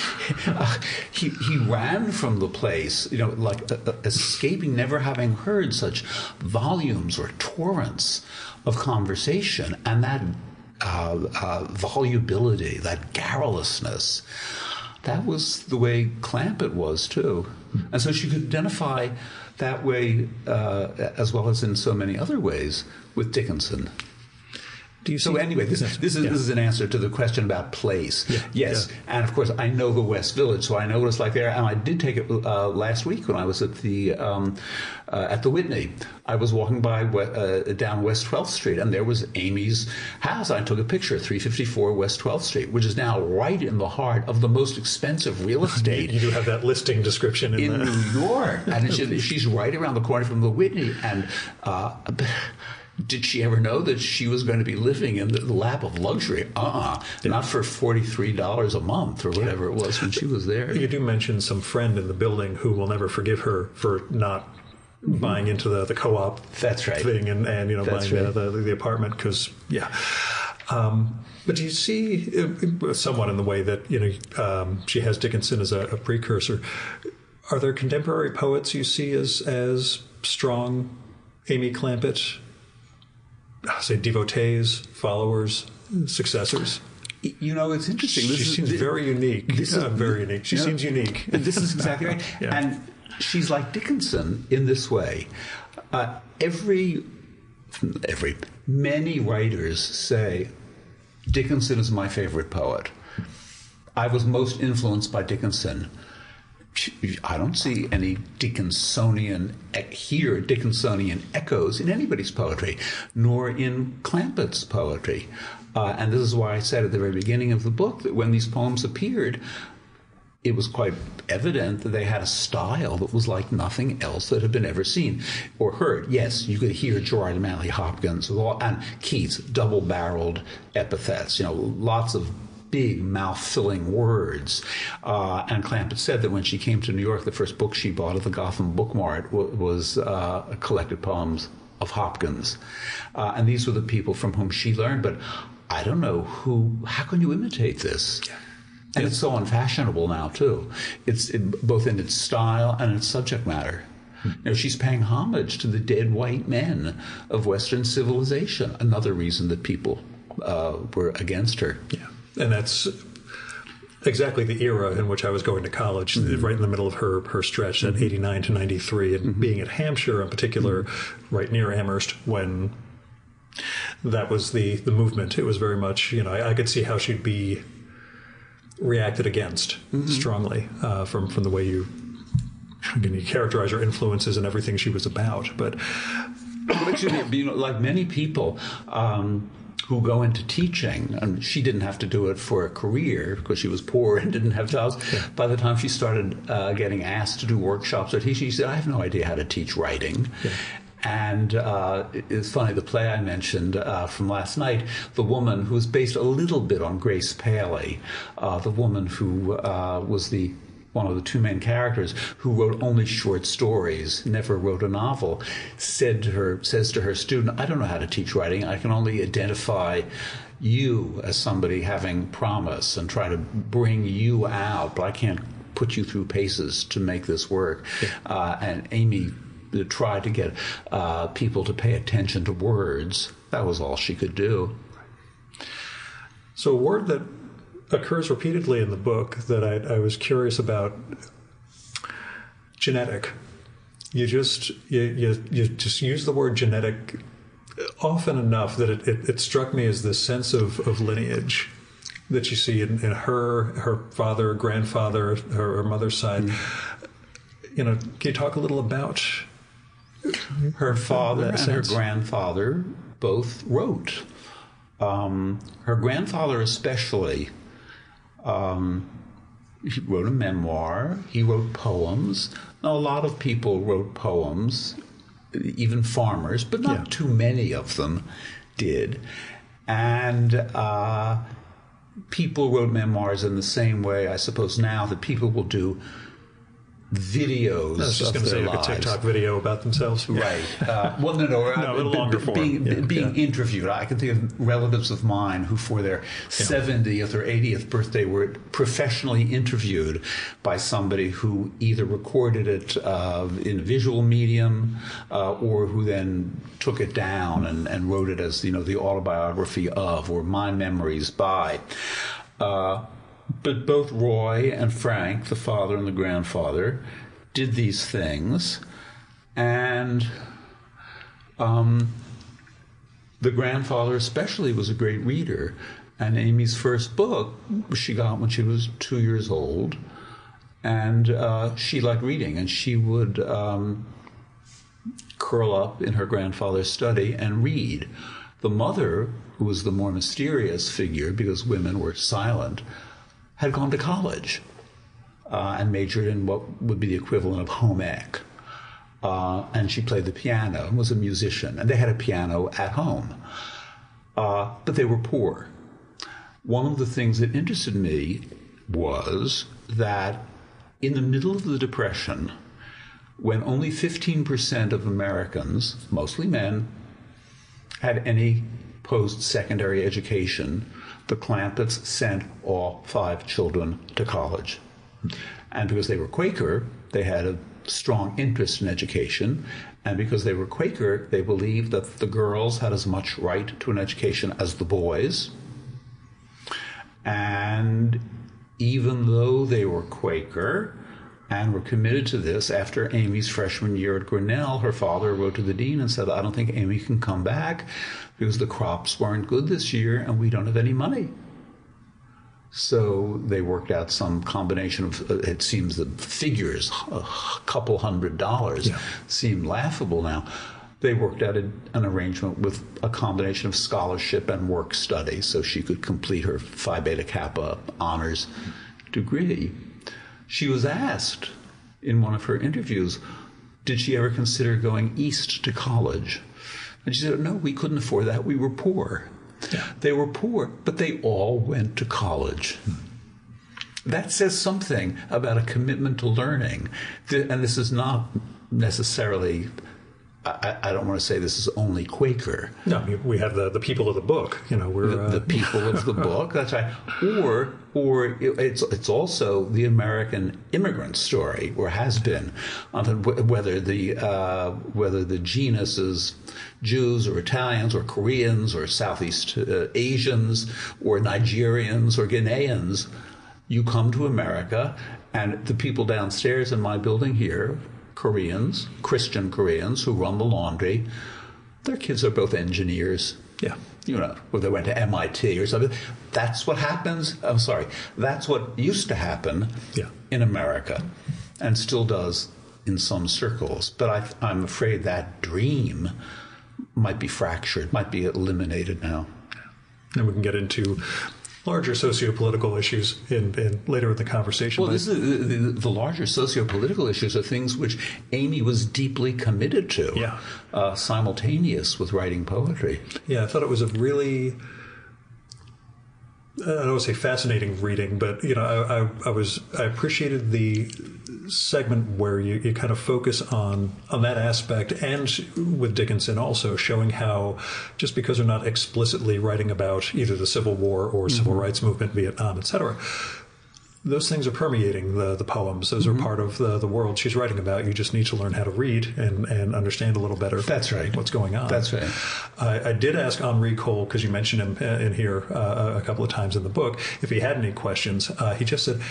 he ran from the place, you know, like escaping, never having heard such volumes or torrents of conversation, and that volubility, that garrulousness. That was the way Clampitt was too, and so she could identify that way as well as in so many other ways with Dickinson. So anyway, this is an answer to the question about place. Yeah. Yes, yeah. And of course I know the West Village, so I know what it's like there. And I did take it last week when I was at the Whitney. I was walking by down West 12th Street, and there was Amy's house. I took a picture, 354 West 12th Street, which is now right in the heart of the most expensive real estate. You do have that listing description in the... New York, and she's right around the corner from the Whitney, and. Did she ever know that she was going to be living in the lap of luxury? Not for $43 a month or whatever it was when she was there. You do mention some friend in the building who will never forgive her for not buying into the co-op thing and you know, buying the apartment because, yeah. But do you see, somewhat in the way that, you know, she has Dickinson as a precursor, are there contemporary poets you see as strong Amy Clampitt, say, devotees, followers, successors? You know, it's interesting. She seems very unique. She seems unique. This is exactly right. Yeah. And she's like Dickinson in this way. Many writers say, Dickinson is my favorite poet. I was most influenced by Dickinson. I don't see any Dickinsonian echoes in anybody's poetry, nor in Clampitt's poetry. And this is why I said at the very beginning of the book that when these poems appeared, it was quite evident that they had a style that was like nothing else that had been ever seen or heard. Yes, you could hear Gerard Manley Hopkins and Keats, double-barreled epithets, you know, lots of big mouth-filling words. And Clampitt said that when she came to New York, the first book she bought at the Gotham Book Mart was collected poems of Hopkins. And these were the people from whom she learned. But I don't know how can you imitate this? Yeah. And it's so unfashionable now, too. It's both in its style and its subject matter. You know, she's paying homage to the dead white men of Western civilization, another reason that people were against her. Yeah. And that's exactly the era in which I was going to college, right in the middle of her stretch, at 89 to 93, and being at Hampshire in particular, right near Amherst, when that was the movement. It was very much, you know, I could see how she'd be reacted against strongly from the way you characterize her influences and everything she was about. But, you know, like many people... who go into teaching, and she didn't have to do it for a career because she was poor and didn't have jobs. Yeah. By the time she started getting asked to do workshops or teaching, she said, I have no idea how to teach writing. Yeah. And it's funny, the play I mentioned from last night, the woman who's based a little bit on Grace Paley, the woman who was the one of the two main characters who wrote only short stories, never wrote a novel, says to her student, I don't know how to teach writing. I can only identify you as somebody having promise and try to bring you out, but I can't put you through paces to make this work. Yeah. And Amy tried to get people to pay attention to words. That was all she could do. So a word that occurs repeatedly in the book that I was curious about, genetic. You just use the word genetic often enough that it struck me as this sense of lineage that you see in her father, grandfather, her mother's side. Mm-hmm. You know, can you talk a little about her father and her grandfather? Both wrote. Her grandfather especially. He wrote a memoir. He wrote poems. Now, a lot of people wrote poems, even farmers, but not too many of them did. And people wrote memoirs in the same way, I suppose, now that people will do videos. I was just going to say, like a TikTok video about themselves. Right. Well, no, a little longer form. Being interviewed. I can think of relatives of mine who for their 70th or 80th birthday were professionally interviewed by somebody who either recorded it in a visual medium or who then took it down and wrote it as, you know, the autobiography of or my memories by. But both Roy and Frank, the father and the grandfather, did these things. And the grandfather especially was a great reader. And Amy's first book she got when she was 2 years old. And she liked reading. And she would curl up in her grandfather's study and read. The mother, who was the more mysterious figure because women were silent, had gone to college and majored in what would be the equivalent of home ec. And she played the piano and was a musician. And they had a piano at home. But they were poor. One of the things that interested me was that in the middle of the Depression, when only 15% of Americans, mostly men, had any post-secondary education, the Clampitts sent all five children to college. And because they were Quaker, they had a strong interest in education. And because they were Quaker, they believed that the girls had as much right to an education as the boys. And even though they were Quaker and were committed to this, after Amy's freshman year at Cornell, her father wrote to the dean and said, I don't think Amy can come back because the crops weren't good this year and we don't have any money. So they worked out some combination of, it seems the figures, a couple $100 seem laughable now. They worked out an arrangement with a combination of scholarship and work study so she could complete her Phi Beta Kappa honors degree. She was asked in one of her interviews, did she ever consider going east to college? And she said, no, we couldn't afford that. We were poor. Yeah. They were poor, but they all went to college. That says something about a commitment to learning. And this is not necessarily, I don't want to say this is only Quaker. No, we have the people of the book. You know, we're the people of the book. That's right. Or it's also the American immigrant story, or has been, whether the genus is Jews or Italians or Koreans or Southeast Asians or Nigerians or Ghanaians. You come to America, and the people downstairs in my building here, Koreans, Christian Koreans who run the laundry, their kids are both engineers. Yeah. You know, or they went to MIT or something. That's what happens. I'm sorry. That's what used to happen in America and still does in some circles. But I'm afraid that dream might be fractured, might be eliminated now. And we can get into larger socio-political issues in later in the conversation. Well, this is, the larger socio-political issues are things which Amy was deeply committed to, simultaneous with writing poetry. Yeah, I thought it was a really, I don't want to say fascinating reading, but you know, I appreciated the segment where you kind of focus on that aspect, and with Dickinson also showing how just because they're not explicitly writing about either the Civil War or civil rights movement, Vietnam, etc., those things are permeating the poems. Those are part of the world she's writing about. You just need to learn how to read and understand a little better. That's right. What's going on. That's right. I did ask Henri Cole, because you mentioned him in here a couple of times in the book, if he had any questions. He just said,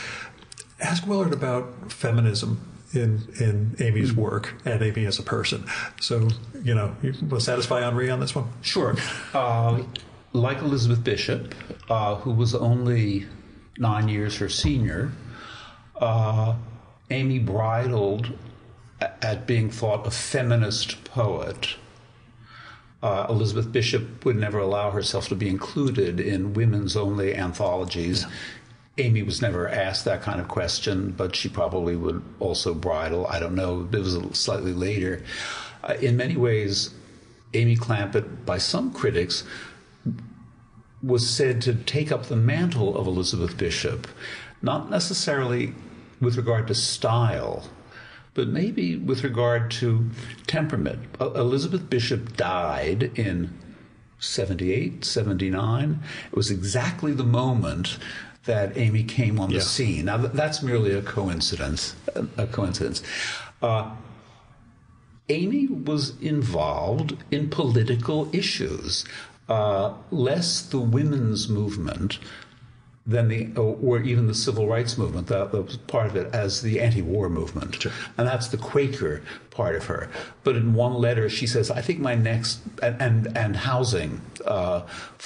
ask Willard about feminism in Amy's work and Amy as a person. So, you know, you will satisfy Henri on this one? Sure. Like Elizabeth Bishop, who was only 9 years her senior, Amy bridled at being thought a feminist poet. Elizabeth Bishop would never allow herself to be included in women's-only anthologies. Yeah. Amy was never asked that kind of question, but she probably would also bridle. I don't know. It was slightly later. In many ways, Amy Clampitt, by some critics, was said to take up the mantle of Elizabeth Bishop, not necessarily with regard to style, but maybe with regard to temperament. Elizabeth Bishop died in 78, 79. It was exactly the moment that Amy came on the scene. Now, that's merely a coincidence. Amy was involved in political issues. Less the women's movement than or even the civil rights movement, that was part of it, as the anti-war movement. Sure. And that's the Quaker part of her. But in one letter, she says, I think my next, and housing for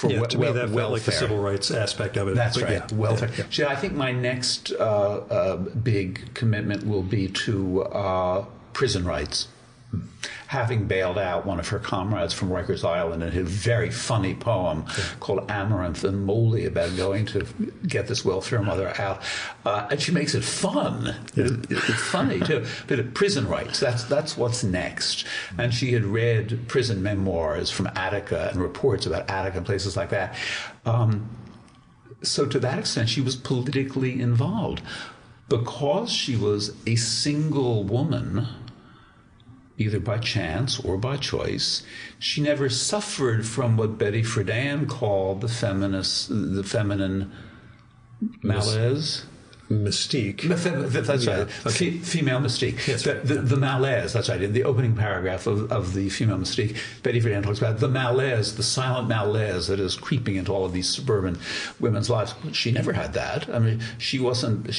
welfare. That felt like the civil rights aspect of it. That's right, welfare. Yeah. She said, I think my next big commitment will be to prison rights. Having bailed out one of her comrades from Rikers Island in a very funny poem called Amaranth and Moly about going to get this welfare mother out. And she makes it fun. Yeah. It's funny, too. But prison rights, that's what's next. And she had read prison memoirs from Attica and reports about Attica and places like that. So to that extent, she was politically involved. Because she was a single woman, either by chance or by choice, she never suffered from what Betty Friedan called the feminine malaise. Mystique. That's right. Okay. Female mystique. Yes, the malaise, that's right. In the opening paragraph of the female mystique, Betty Friedan talks about the malaise, the silent malaise that is creeping into all of these suburban women's lives. She never had that. I mean, she wasn't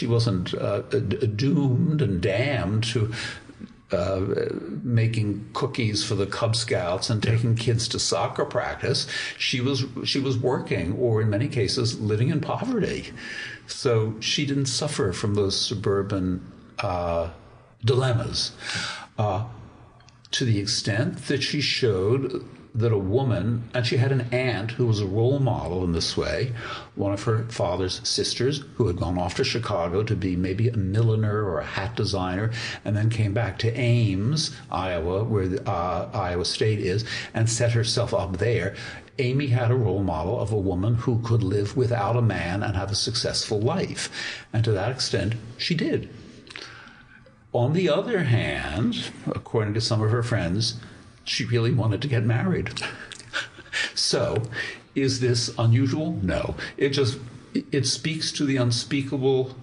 doomed and damned to making cookies for the Cub Scouts and taking kids to soccer practice. She was working, or in many cases living in poverty, so she didn't suffer from those suburban dilemmas to the extent that she showed that a woman, and she had an aunt who was a role model in this way, one of her father's sisters who had gone off to Chicago to be maybe a milliner or a hat designer, and then came back to Ames, Iowa, where Iowa State is, and set herself up there. Amy had a role model of a woman who could live without a man and have a successful life. And to that extent, she did. On the other hand, according to some of her friends, she really wanted to get married. So, is this unusual? No. It just, it speaks to the unspeakable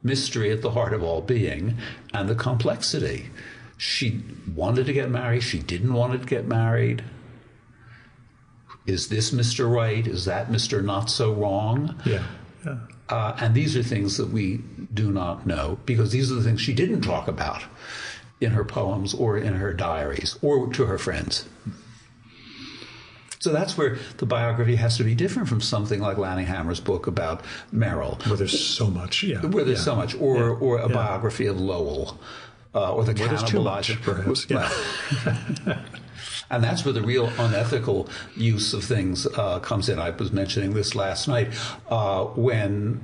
mystery at the heart of all being and the complexity. She wanted to get married. She didn't want to get married. Is this Mr. Right? Is that Mr. Not So Wrong? Yeah. Yeah. And these are things that we do not know, because these are the things she didn't talk about in her poems or in her diaries or to her friends. So that's where the biography has to be different from something like Lanning Hammer's book about Merrill. Where there's so much, yeah. Where there's so much, or a biography of Lowell. or the what is too much, perhaps. Yeah. And that's where the real unethical use of things comes in. I was mentioning this last night when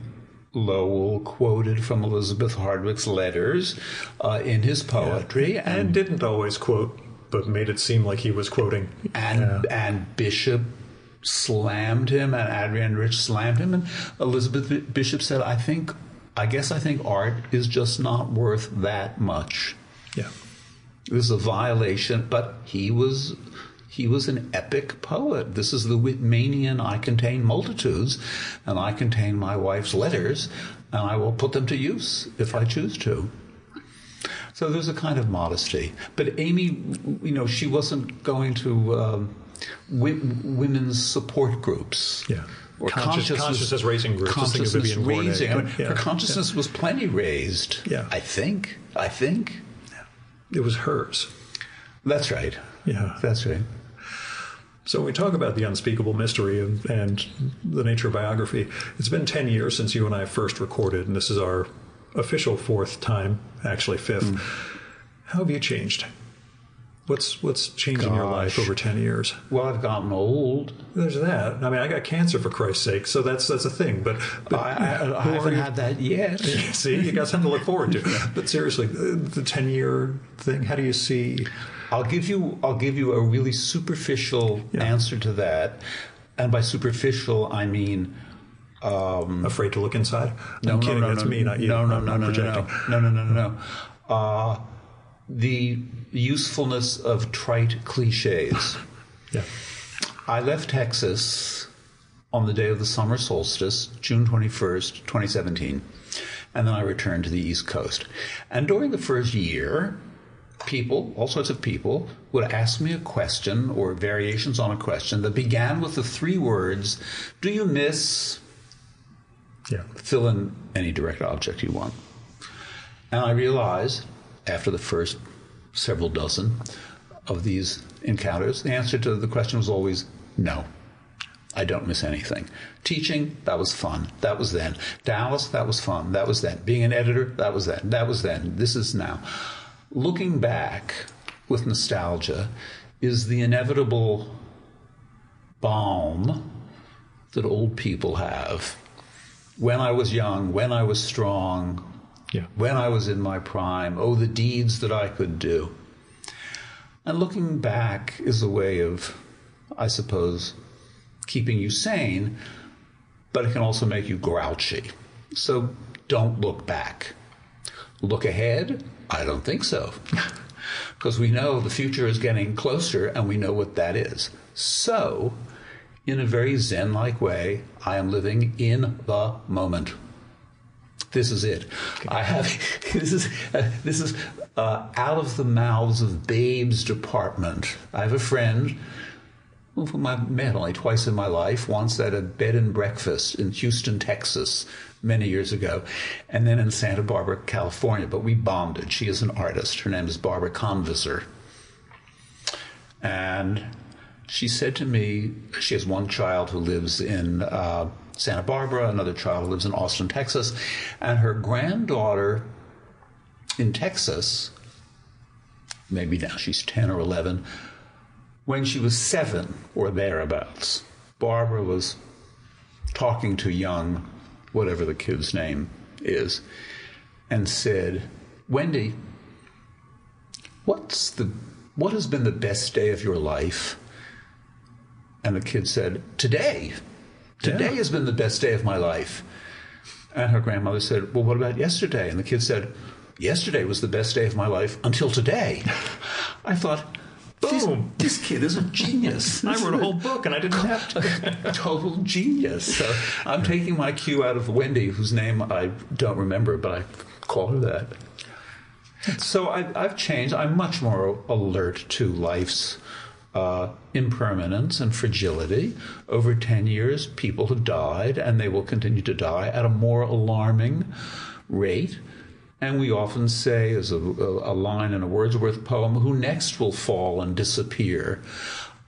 Lowell quoted from Elizabeth Hardwick's letters in his poetry. Yeah. And didn't always quote, but made it seem like he was quoting. And Bishop slammed him, and Adrienne Rich slammed him, and Elizabeth Bishop said, I guess art is just not worth that much. Yeah. This is a violation, but he was an epic poet. This is the Whitmanian, I contain multitudes, and I contain my wife's letters, and I will put them to use if I choose to. So there's a kind of modesty. But Amy, she wasn't going to women's support groups. Yeah. Or consciousness raising groups. Consciousness raising. Her consciousness was plenty raised, I think. It was hers. That's right. Yeah. That's right. So when we talk about the unspeakable mystery and the nature of biography, it's been 10 years since you and I first recorded, and this is our official fourth time, actually fifth. Mm. How have you changed? What's changed in your life over 10 years? Well, I've gotten old. There's that. I mean, I got cancer, for Christ's sake, so that's a thing. But I haven't had that yet. See, you got something to look forward to. But seriously, the 10-year thing, how do you see? I'll give you a really superficial answer to that. And by superficial, I mean afraid to look inside? No, I'm kidding. That's me, not you. No. The usefulness of trite cliches. Yeah. I left Texas on the day of the summer solstice, June 21st, 2017, and then I returned to the East Coast. And during the first year, all sorts of people, would ask me a question or variations on a question that began with the three words, do you miss? Yeah. Fill in any direct object you want. And I realized, after the first several dozen of these encounters, the answer to the question was always, no, I don't miss anything. Teaching, that was fun. That was then. Dallas, that was fun. That was then. Being an editor, that was then. That was then. This is now. Looking back with nostalgia is the inevitable balm that old people have. When I was young, when I was strong, yeah. When I was in my prime, oh, the deeds that I could do. And looking back is a way of, I suppose, keeping you sane, but it can also make you grouchy. So don't look back. Look ahead? I don't think so. Because we know the future is getting closer, and we know what that is. So, in a very Zen-like way, I am living in the moment. This is it. This is out of the mouths of babes department. I have a friend whom I've met only twice in my life, once at a bed and breakfast in Houston, Texas, many years ago, and then in Santa Barbara, California. But we bonded. She is an artist. Her name is Barbara Conviser. And she said to me, she has one child who lives in Santa Barbara, another child lives in Austin, Texas, and her granddaughter in Texas, maybe now she's 10 or 11, when she was 7 or thereabouts, Barbara was talking to young, whatever the kid's name is, and said, Wendy, what has been the best day of your life? And the kid said, today. Today has been the best day of my life. And her grandmother said, well, what about yesterday? And the kid said, yesterday was the best day of my life until today. I thought, boom, this kid is a genius. I wrote a whole book and I didn't have to. Total genius. So I'm taking my cue out of Wendy, whose name I don't remember, but I call her that. So I've changed. I'm much more alert to life's impermanence and fragility. Over 10 years, people have died, and they will continue to die at a more alarming rate. And we often say, as a line in a Wordsworth poem, who next will fall and disappear?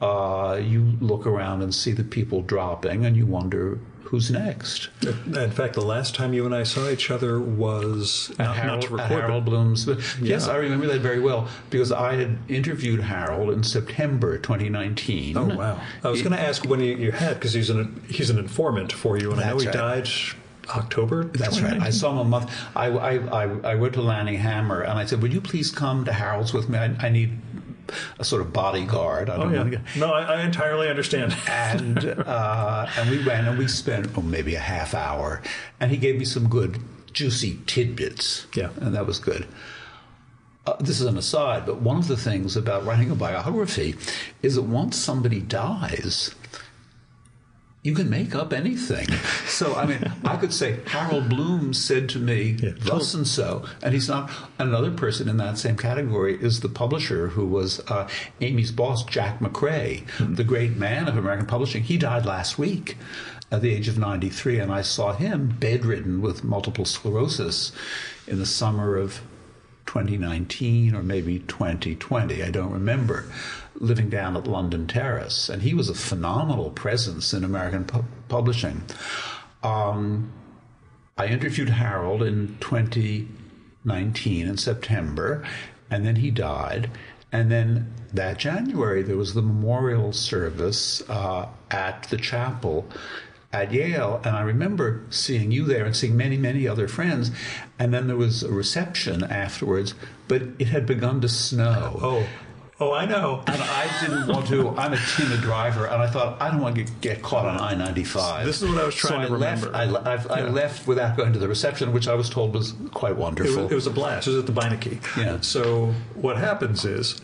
you look around and see the people dropping, and you wonder who's next. In fact, the last time you and I saw each other was Harold Bloom's. Yeah. Yes, I remember that very well, because I had interviewed Harold in September 2019. Oh, wow. I was going to ask when you had, because he's an informant for you, and I know he died October. That's right. I saw him a month. I went to Langdon Hammer, and I said, would you please come to Harold's with me? I need a sort of bodyguard. I entirely understand. And we went and we spent maybe a half hour, and he gave me some good juicy tidbits. Yeah, and that was good. This is an aside, but one of the things about writing a biography is that once somebody dies, you can make up anything. So, I mean, I could say, Harold Bloom said to me, thus and so, and he's not. Another person in that same category is the publisher who was Amy's boss, Jack McRae, the great man of American publishing. He died last week at the age of 93, and I saw him bedridden with multiple sclerosis in the summer of 2019 or maybe 2020, I don't remember, living down at London Terrace. And he was a phenomenal presence in American publishing. I interviewed Harold in 2019 in September, and then he died. And then that January, there was the memorial service at the chapel at Yale, and I remember seeing you there and seeing many, many other friends. And then there was a reception afterwards, but it had begun to snow. Oh, I know. And I didn't want to. I'm a timid driver, and I thought, I don't want to get caught on I-95. This is what I was trying to remember. I left without going to the reception, which I was told was quite wonderful. It was a blast. It was at the Beinecke. Yeah. So what happens is,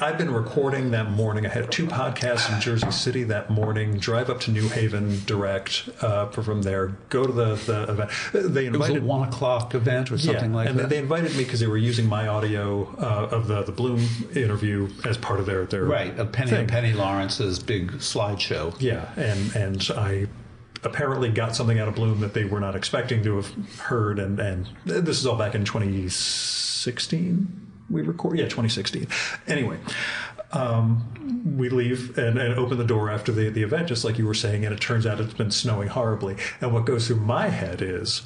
I've been recording that morning. I had two podcasts in Jersey City that morning. Drive up to New Haven, direct from there. Go to the event. They invited, it was a 1 o'clock event or something like that. And they invited me because they were using my audio of the Bloom interview as part of their right of Penny Lawrence's big slideshow. Yeah, and I apparently got something out of Bloom that they were not expecting to have heard. And this is all back in 2016. We record, 2016. Anyway, we leave and open the door after the event, just like you were saying, and it turns out it's been snowing horribly. And what goes through my head is,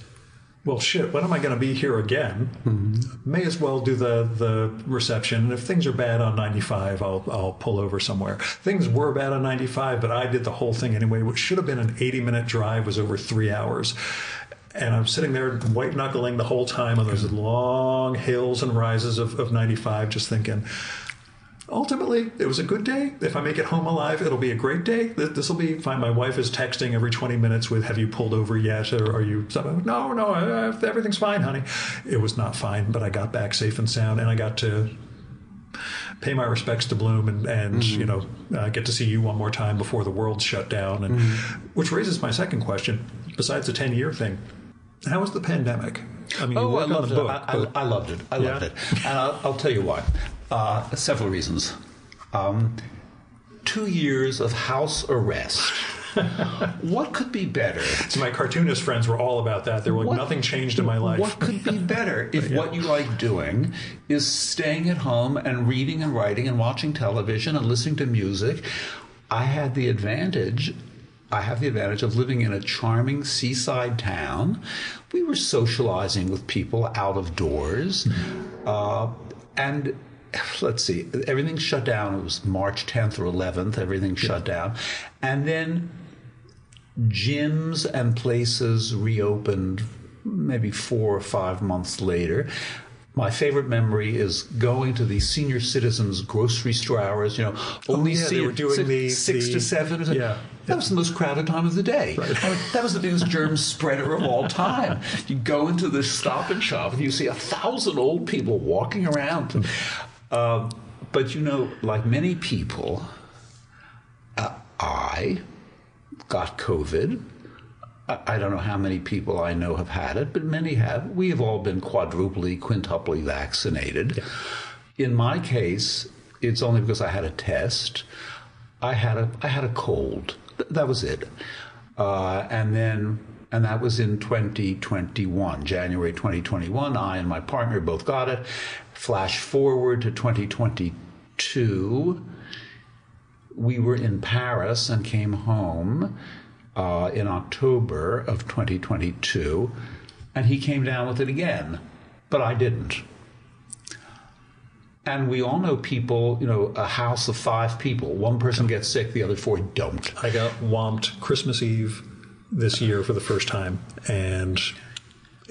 well, shit, when am I going to be here again? Mm-hmm. May as well do the reception. And if things are bad on 95, I'll pull over somewhere. Things were bad on 95, but I did the whole thing anyway. What should have been an 80-minute drive was over 3 hours. And I'm sitting there white-knuckling the whole time on those long hills and rises of 95, just thinking, ultimately, it was a good day. If I make it home alive, it'll be a great day. This will be fine. My wife is texting every 20 minutes with, have you pulled over yet? Or are you... No, everything's fine, honey. It was not fine, but I got back safe and sound, and I got to pay my respects to Bloom and get to see you one more time before the world shut down. And which raises my second question, besides the 10-year thing. How was the pandemic? I mean, I loved the book. I loved it. I loved it. And I'll tell you why. Several reasons. 2 years of house arrest. What could be better? So my cartoonist friends were all about that. They were like, nothing changed in my life. What could be better if what you like doing is staying at home and reading and writing and watching television and listening to music? I have the advantage of living in a charming seaside town. We were socializing with people out of doors. And let's see, everything shut down. It was March 10th or 11th. Everything shut down. And then gyms and places reopened maybe 4 or 5 months later. My favorite memory is going to the senior citizens' grocery store hours. They were doing six to seven. Yeah. That was the most crowded time of the day. Right. I mean, that was the biggest germ spreader of all time. You go into this Stop and Shop and you see 1,000 old people walking around. But like many people, I got COVID. I don't know how many people I know have had it, but many have. We have all been quadruply, quintuply vaccinated. Yeah. In my case, it's only because I had a test. I had a cold. That was it. And that was in 2021, January 2021. I and my partner both got it. Flash forward to 2022. we were in Paris and came home in October of 2022, and he came down with it again, but I didn't. And we all know people, you know, a house of five people. One person gets sick, the other four don't. I got whomped Christmas Eve this year for the first time, and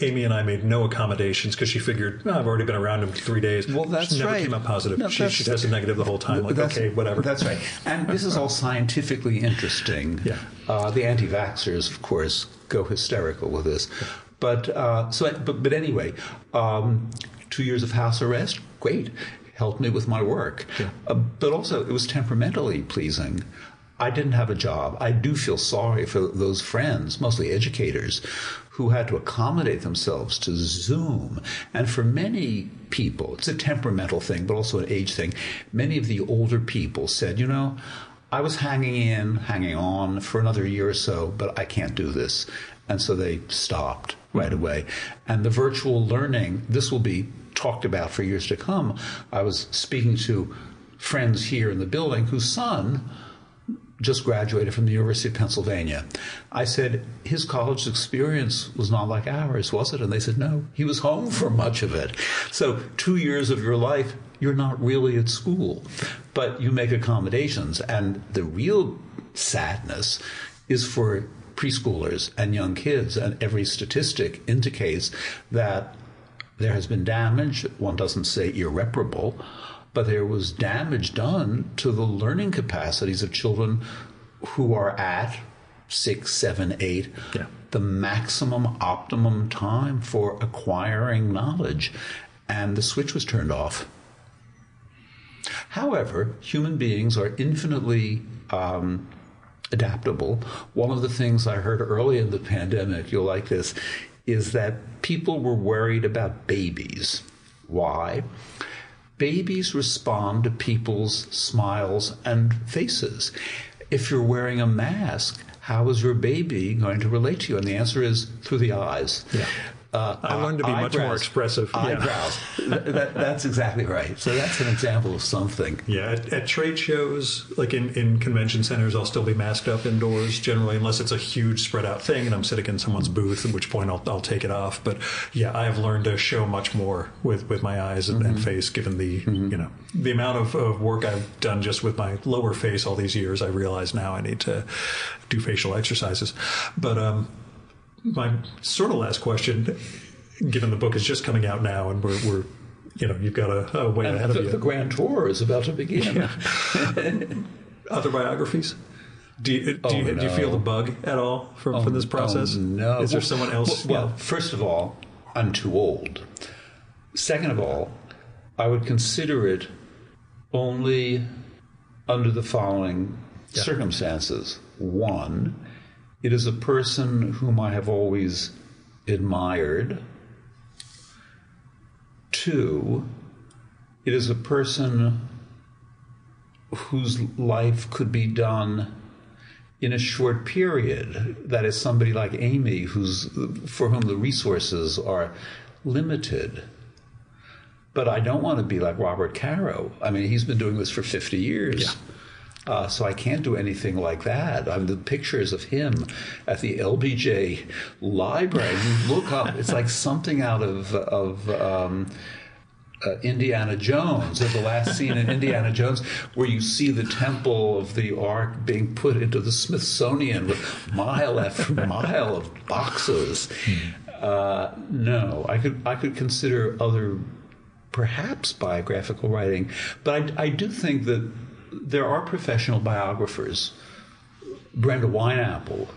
Amy and I made no accommodations because she figured, oh, I've already been around him for 3 days. Well, that's right. She never came up positive. No, she tested negative the whole time. Like, okay, whatever. That's right. And this is all scientifically interesting. Yeah. The anti-vaxxers, of course, go hysterical with this. But anyway, 2 years of house arrest, great. Helped me with my work. Yeah. But also, it was temperamentally pleasing. I didn't have a job. I do feel sorry for those friends, mostly educators, who had to accommodate themselves to Zoom. And for many people, it's a temperamental thing, but also an age thing. Many of the older people said, you know, I was hanging on for another year or so, but I can't do this. And so they stopped right away. And the virtual learning, this will be talked about for years to come. I was speaking to friends here in the building whose son just graduated from the University of Pennsylvania. I said, his college experience was not like ours, was it? And they said, no, he was home for much of it. So 2 years of your life, you're not really at school, but you make accommodations. And the real sadness is for preschoolers and young kids. And every statistic indicates that there has been damage. One doesn't say irreparable, but there was damage done to the learning capacities of children who are at 6, 7, 8, yeah, the maximum optimum time for acquiring knowledge. And the switch was turned off. However, human beings are infinitely adaptable. One of the things I heard early in the pandemic, you'll like this, is that people were worried about babies. Why? Babies respond to people's smiles and faces. If you're wearing a mask, how is your baby going to relate to you? And the answer is through the eyes. Yeah. I learned to be much more expressive. Eyebrows. Yeah. That's exactly right. So that's an example of something. Yeah, at trade shows, like in convention centers, I'll still be masked up indoors generally, unless it's a huge spread out thing and I'm sitting in someone's booth, at which point I'll take it off. But yeah, I've learned to show much more with my eyes and, and face, given the you know, the amount of work I've done just with my lower face all these years. I realize now I need to do facial exercises. But my sort of last question, given the book is just coming out now and we're you know, you've got a way and ahead of you. The grand tour is about to begin. Yeah. Other biographies? Do you feel the bug at all from this process? Oh, no. Is there someone else? Well, first of all, I'm too old. Second of all, I would consider it only under the following circumstances. One, it is a person whom I have always admired. Two, it is a person whose life could be done in a short period. That is somebody like Amy, for whom the resources are limited. But I don't want to be like Robert Caro. I mean, he's been doing this for 50 years. Yeah. So I can't do anything like that. I mean, the pictures of him at the LBJ library, you look up, it's like something out of Indiana Jones. There's the last scene in Indiana Jones where you see the Temple of the Ark being put into the Smithsonian with mile after mile of boxes. No, I could consider other, perhaps, biographical writing. But I do think that there are professional biographers. Brenda Wineapple,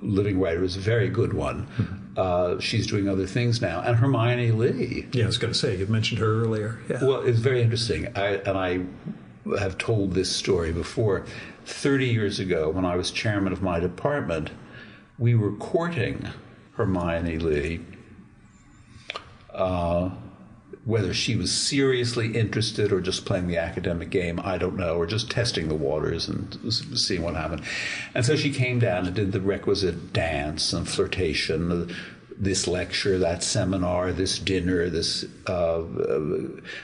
living writer, is a very good one. She's doing other things now. And Hermione Lee. Yeah, I was going to say, you mentioned her earlier. Yeah. Well, it's very interesting. I have told this story before. 30 years ago, when I was chairman of my department, we were courting Hermione Lee, whether she was seriously interested or just playing the academic game, I don't know, or just testing the waters and seeing what happened. And so she came down and did the requisite dance and flirtation, this lecture, that seminar, this dinner, this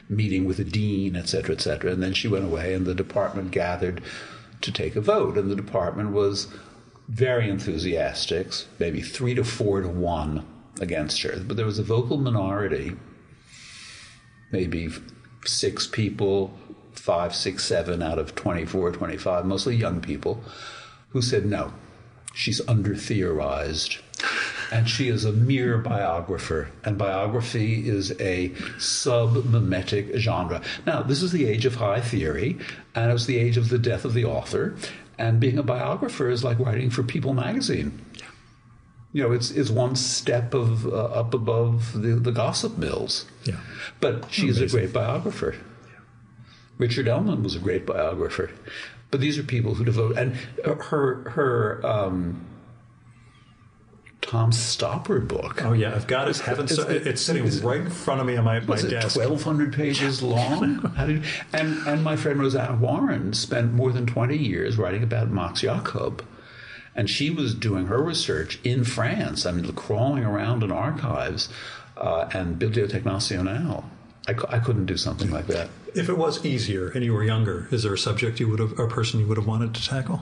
meeting with the dean, et cetera, and then she went away, and the department gathered to take a vote, and the department was very enthusiastic, maybe 3 to 4 to 1 against her, but there was a vocal minority, maybe 6 people, 5, 6, 7 out of 24, 25, mostly young people, who said no. She's under-theorized, and she is a mere biographer, and biography is a sub-mimetic genre. Now, this is the age of high theory, and it was the age of the death of the author, and being a biographer is like writing for People magazine. You know, it's one step of up above the gossip mills. Yeah. But she's a great biographer. Yeah. Richard Ellman was a great biographer. But these are people who devote, and her Tom Stoppard book. Oh yeah, I've got it. It's sitting right in front of me on my desk. 1,200 pages long. And my friend Rosanna Warren spent more than 20 years writing about Max Jacob, and she was doing her research in France. I mean, crawling around in archives and Bibliothèque Nationale. I couldn't do something like that. If it was easier and you were younger, is there a subject you would have, a person you would have wanted to tackle?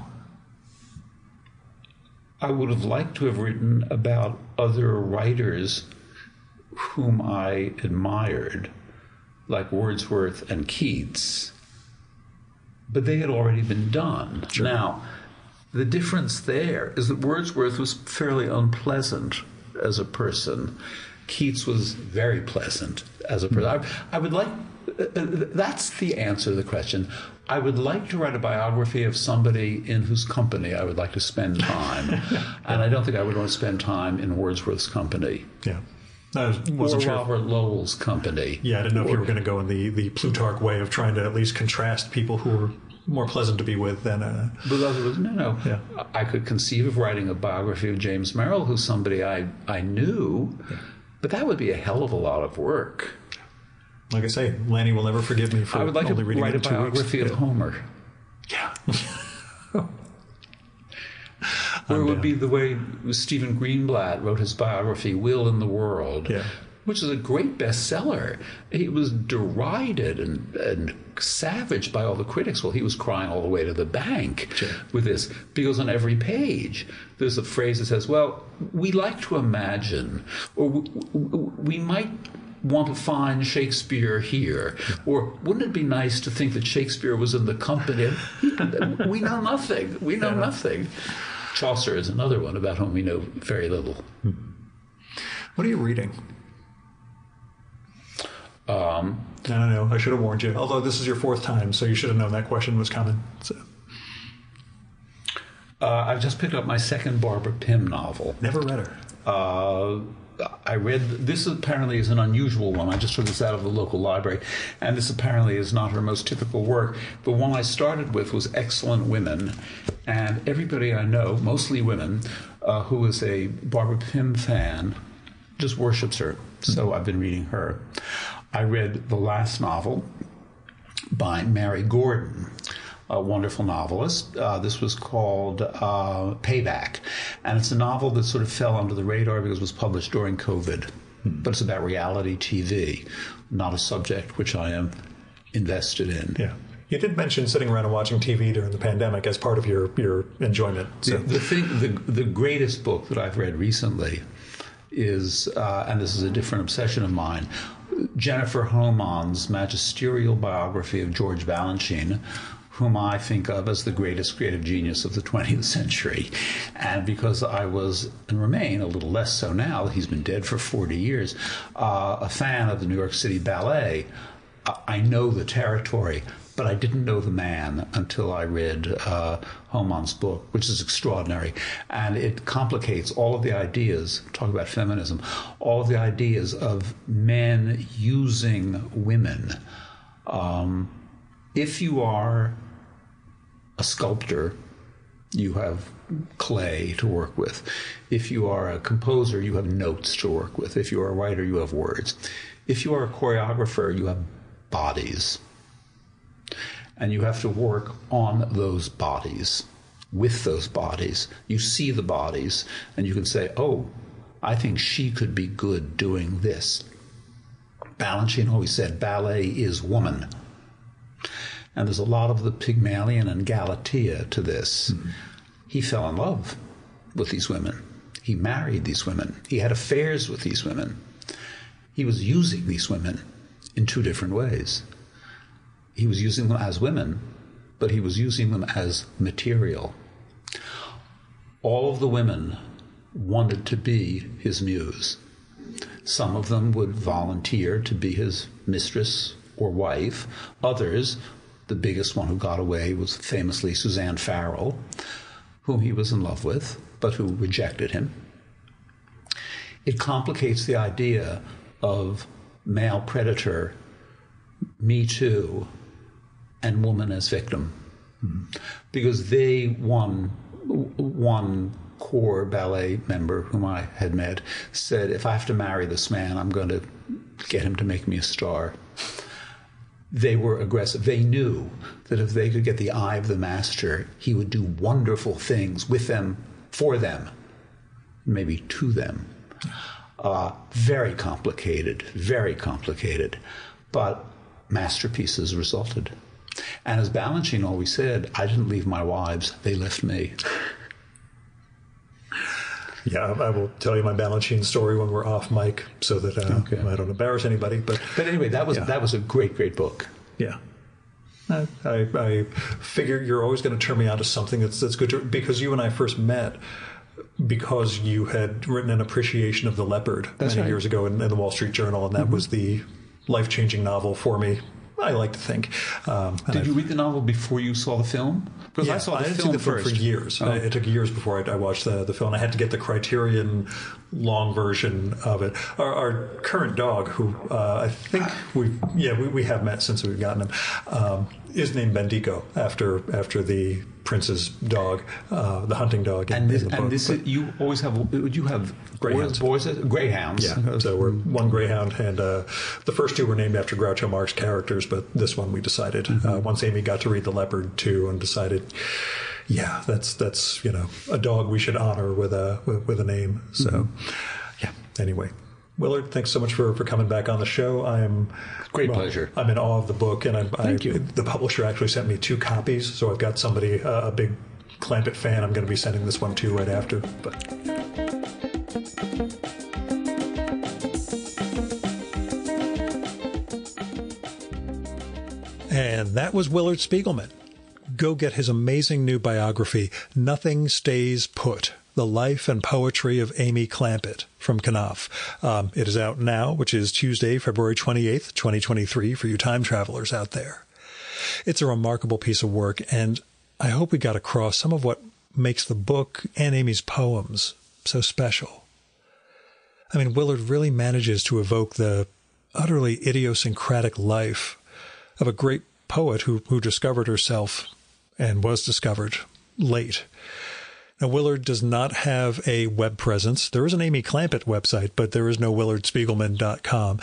I would have liked to have written about other writers whom I admired, like Wordsworth and Keats, but they had already been done. Sure. Now, the difference there is that Wordsworth was fairly unpleasant as a person. Keats was very pleasant as a person. I would like, that's the answer to the question. I would like to write a biography of somebody in whose company I would like to spend time. Yeah. And I don't think I would want to spend time in Wordsworth's company. Yeah. Or Robert Lowell's company. Yeah, I didn't know if you were going to go in the Plutarch way of trying to at least contrast people who were more pleasant to be with than No. Yeah. I could conceive of writing a biography of James Merrill, who's somebody I knew. Yeah. But that would be a hell of a lot of work. Like I say, Lanny will never forgive me for only reading it. I would like to write a biography of Homer. Yeah. Or it would be the way Stephen Greenblatt wrote his biography, Will in the World, yeah, which is a great bestseller. He was derided and savaged by all the critics. Well, he was crying all the way to the bank, sure, with this, because on every page there's a phrase that says, well, we like to imagine, or we might want to find Shakespeare here, or wouldn't it be nice to think that Shakespeare was in the company? We know nothing. We know nothing. Chaucer is another one about whom we know very little. What are you reading? I should have warned you. Although this is your 4th time, so you should have known that question was coming. So. I've just picked up my 2nd Barbara Pym novel. Never read her. I read, this apparently is an unusual one. I just took this out of the local library, and this apparently is not her most typical work. The one I started with was Excellent Women, and everybody I know, mostly women, who is a Barbara Pym fan, just worships her. So I've been reading her. I read the last novel by Mary Gordon, a wonderful novelist. This was called Payback. And it's a novel that sort of fell under the radar because it was published during COVID. But it's about reality TV, not a subject which I am invested in. Yeah. You did mention sitting around and watching TV during the pandemic as part of your enjoyment. So. The greatest book that I've read recently is, and this is a different obsession of mine, Jennifer Homan's magisterial biography of George Balanchine, whom I think of as the greatest creative genius of the 20th century. And because I was, and remain, a little less so now, he's been dead for 40 years, a fan of the New York City Ballet, I know the territory, but I didn't know the man until I read Homan's book, which is extraordinary. And it complicates all of the ideas, talk about feminism, all of the ideas of men using women. If you are a sculptor, you have clay to work with. If you are a composer, you have notes to work with. If you are a writer, you have words. If you are a choreographer, you have bodies. And you have to work on those bodies, with those bodies. You see the bodies, and you can say, oh, I think she could be good doing this. Balanchine always said, ballet is woman. And there's a lot of the Pygmalion and Galatea to this. Mm-hmm. He fell in love with these women. He married these women. He had affairs with these women. He was using these women in two different ways. He was using them as women, but he was using them as material. All of the women wanted to be his muse. Some of them would volunteer to be his mistress or wife. Others, the biggest one who got away was famously Suzanne Farrell, whom he was in love with, but who rejected him. It complicates the idea of male predator, Me Too, and woman as victim, because they one core ballet member whom I had met said, if I have to marry this man, I'm going to get him to make me a star. They were aggressive. They knew that if they could get the eye of the master, he would do wonderful things with them, for them, maybe to them. Very complicated, very complicated. But masterpieces resulted. And as Balanchine always said, I didn't leave my wives, they left me. Yeah, I will tell you my Balanchine story when we're off mic so that okay. I don't embarrass anybody. But anyway, that was a great, great book. Yeah. I figure you're always going to turn me on to something that's good, because you and I first met because you had written an appreciation of The Leopard years ago in the Wall Street Journal, and that was the life-changing novel for me, I like to think. Did you read the novel before you saw the film? Because yeah, I saw the film first. For years. Oh. It took years before I watched the film. I had to get the Criterion long version of it. Our current dog, who I think we have met since we've gotten him, is named Bendigo after the prince's dog, the hunting dog. You always have. You have greyhounds. Greyhounds. Yeah. So we're one greyhound, and the first two were named after Groucho Marx characters, but this one we decided once Amy got to read The Leopard too, and decided, yeah, that's a dog we should honor with a name. So yeah. Anyway. Willard, thanks so much for coming back on the show. Pleasure. I'm in awe of the book, and thank you. The publisher actually sent me 2 copies, so I've got somebody, a big Clampett fan, I'm going to be sending this one to right after. But and that was Willard Spiegelman. Go get his amazing new biography, Nothing Stays Put: The Life and Poetry of Amy Clampitt, from Knopf. It is out now, which is Tuesday, February 28th, 2023, for you time travelers out there. It's a remarkable piece of work, and I hope we got across some of what makes the book and Amy's poems so special. I mean, Willard really manages to evoke the utterly idiosyncratic life of a great poet who discovered herself and was discovered late. Now, Willard does not have a web presence. There is an Amy Clampitt website, but there is no willardspiegelman.com.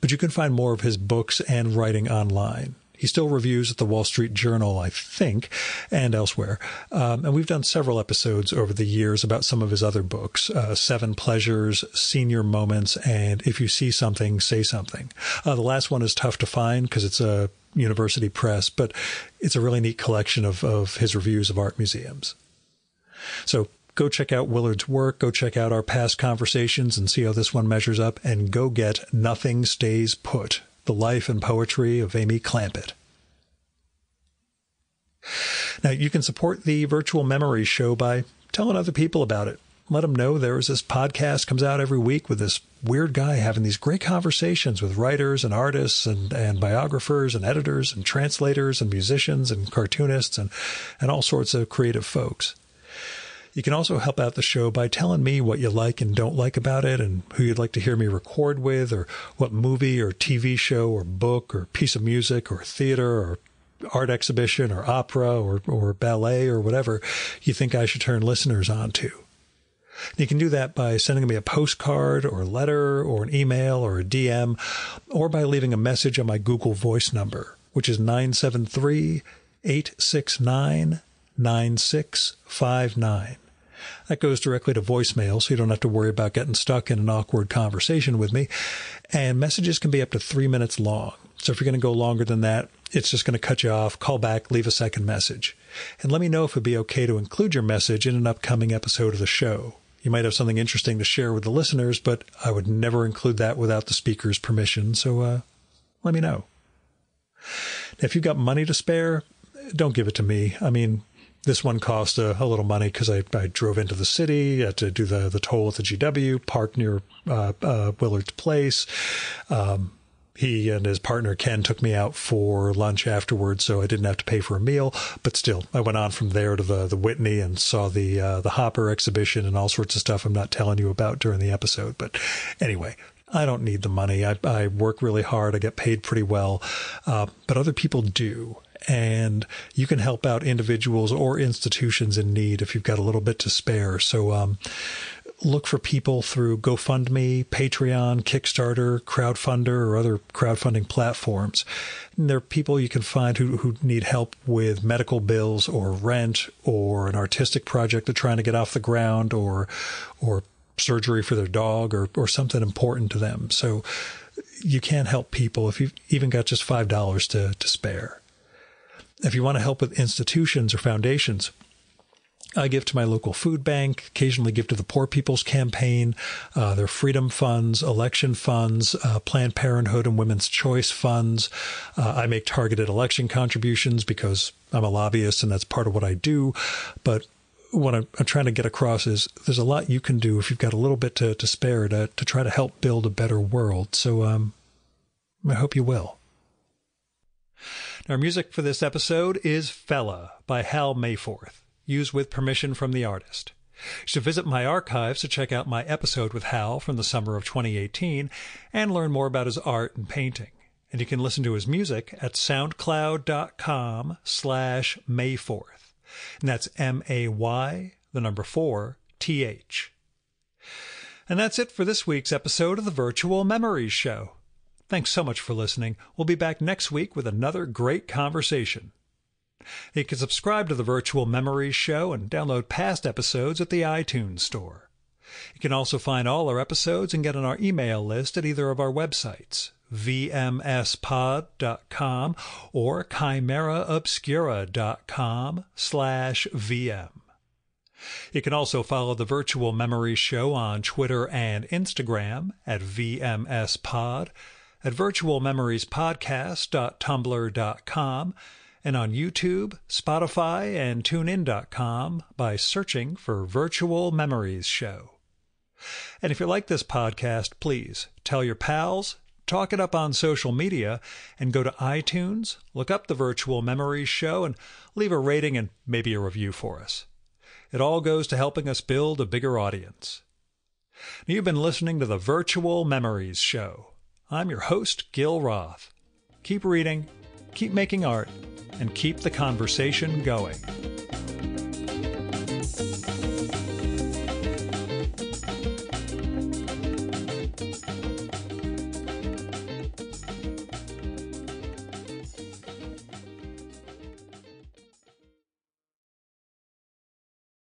But you can find more of his books and writing online. He still reviews at the Wall Street Journal, I think, and elsewhere. And we've done several episodes over the years about some of his other books, Seven Pleasures, Senior Moments, and If You See Something, Say Something. The last one is tough to find because it's a university press, but it's a really neat collection of his reviews of art museums. So go check out Willard's work, go check out our past conversations and see how this one measures up, and go get Nothing Stays Put: The Life and Poetry of Amy Clampitt. Now, you can support the Virtual Memories show by telling other people about it. Let them know there is this podcast comes out every week with this weird guy having these great conversations with writers and artists and biographers and editors and translators and musicians and cartoonists and all sorts of creative folks. You can also help out the show by telling me what you like and don't like about it, and who you'd like to hear me record with, or what movie or TV show or book or piece of music or theater or art exhibition or opera or ballet or whatever you think I should turn listeners on to. And you can do that by sending me a postcard or a letter or an email or a DM, or by leaving a message on my Google Voice number, which is 973-869-9659. That goes directly to voicemail, so you don't have to worry about getting stuck in an awkward conversation with me. And messages can be up to 3 minutes long. So if you're going to go longer than that, it's just going to cut you off, call back, leave a second message. And let me know if it'd be okay to include your message in an upcoming episode of the show. You might have something interesting to share with the listeners, but I would never include that without the speaker's permission. So let me know. Now, if you've got money to spare, don't give it to me. I mean, this one cost a little money because I drove into the city, had to do the toll at the GW, parked near Willard's place. He and his partner, Ken, took me out for lunch afterwards, so I didn't have to pay for a meal. But still, I went on from there to the Whitney and saw the Hopper exhibition and all sorts of stuff I'm not telling you about during the episode. But anyway, I don't need the money. I work really hard. I get paid pretty well. But other people do. And you can help out individuals or institutions in need if you've got a little bit to spare. So look for people through GoFundMe, Patreon, Kickstarter, Crowdfunder, or other crowdfunding platforms. And there are people you can find who need help with medical bills or rent or an artistic project they're trying to get off the ground or surgery for their dog or something important to them. So you can help people if you've even got just $5 to spare. If you want to help with institutions or foundations, I give to my local food bank, occasionally give to the Poor People's Campaign, their freedom funds, election funds, Planned Parenthood and Women's Choice funds. I make targeted election contributions because I'm a lobbyist and that's part of what I do. But what I'm trying to get across is there's a lot you can do if you've got a little bit to spare to try to help build a better world. So I hope you will. Our music for this episode is Fella by Hal Mayforth, used with permission from the artist. You should visit my archives to check out my episode with Hal from the summer of 2018 and learn more about his art and painting. And you can listen to his music at soundcloud.com/Mayforth. And that's MAY4TH. And that's it for this week's episode of the Virtual Memories Show. Thanks so much for listening. We'll be back next week with another great conversation. You can subscribe to the Virtual Memories Show and download past episodes at the iTunes Store. You can also find all our episodes and get on our email list at either of our websites, vmspod.com or chimeraobscura.com/VM. You can also follow the Virtual Memories Show on Twitter and Instagram at VMSPod, at virtualmemoriespodcast.tumblr.com, and on YouTube, Spotify, and TuneIn.com by searching for Virtual Memories Show. And if you like this podcast, please tell your pals, talk it up on social media, and go to iTunes, look up the Virtual Memories Show, and leave a rating and maybe a review for us. It all goes to helping us build a bigger audience. Now, you've been listening to the Virtual Memories Show. I'm your host, Gil Roth. Keep reading, keep making art, and keep the conversation going.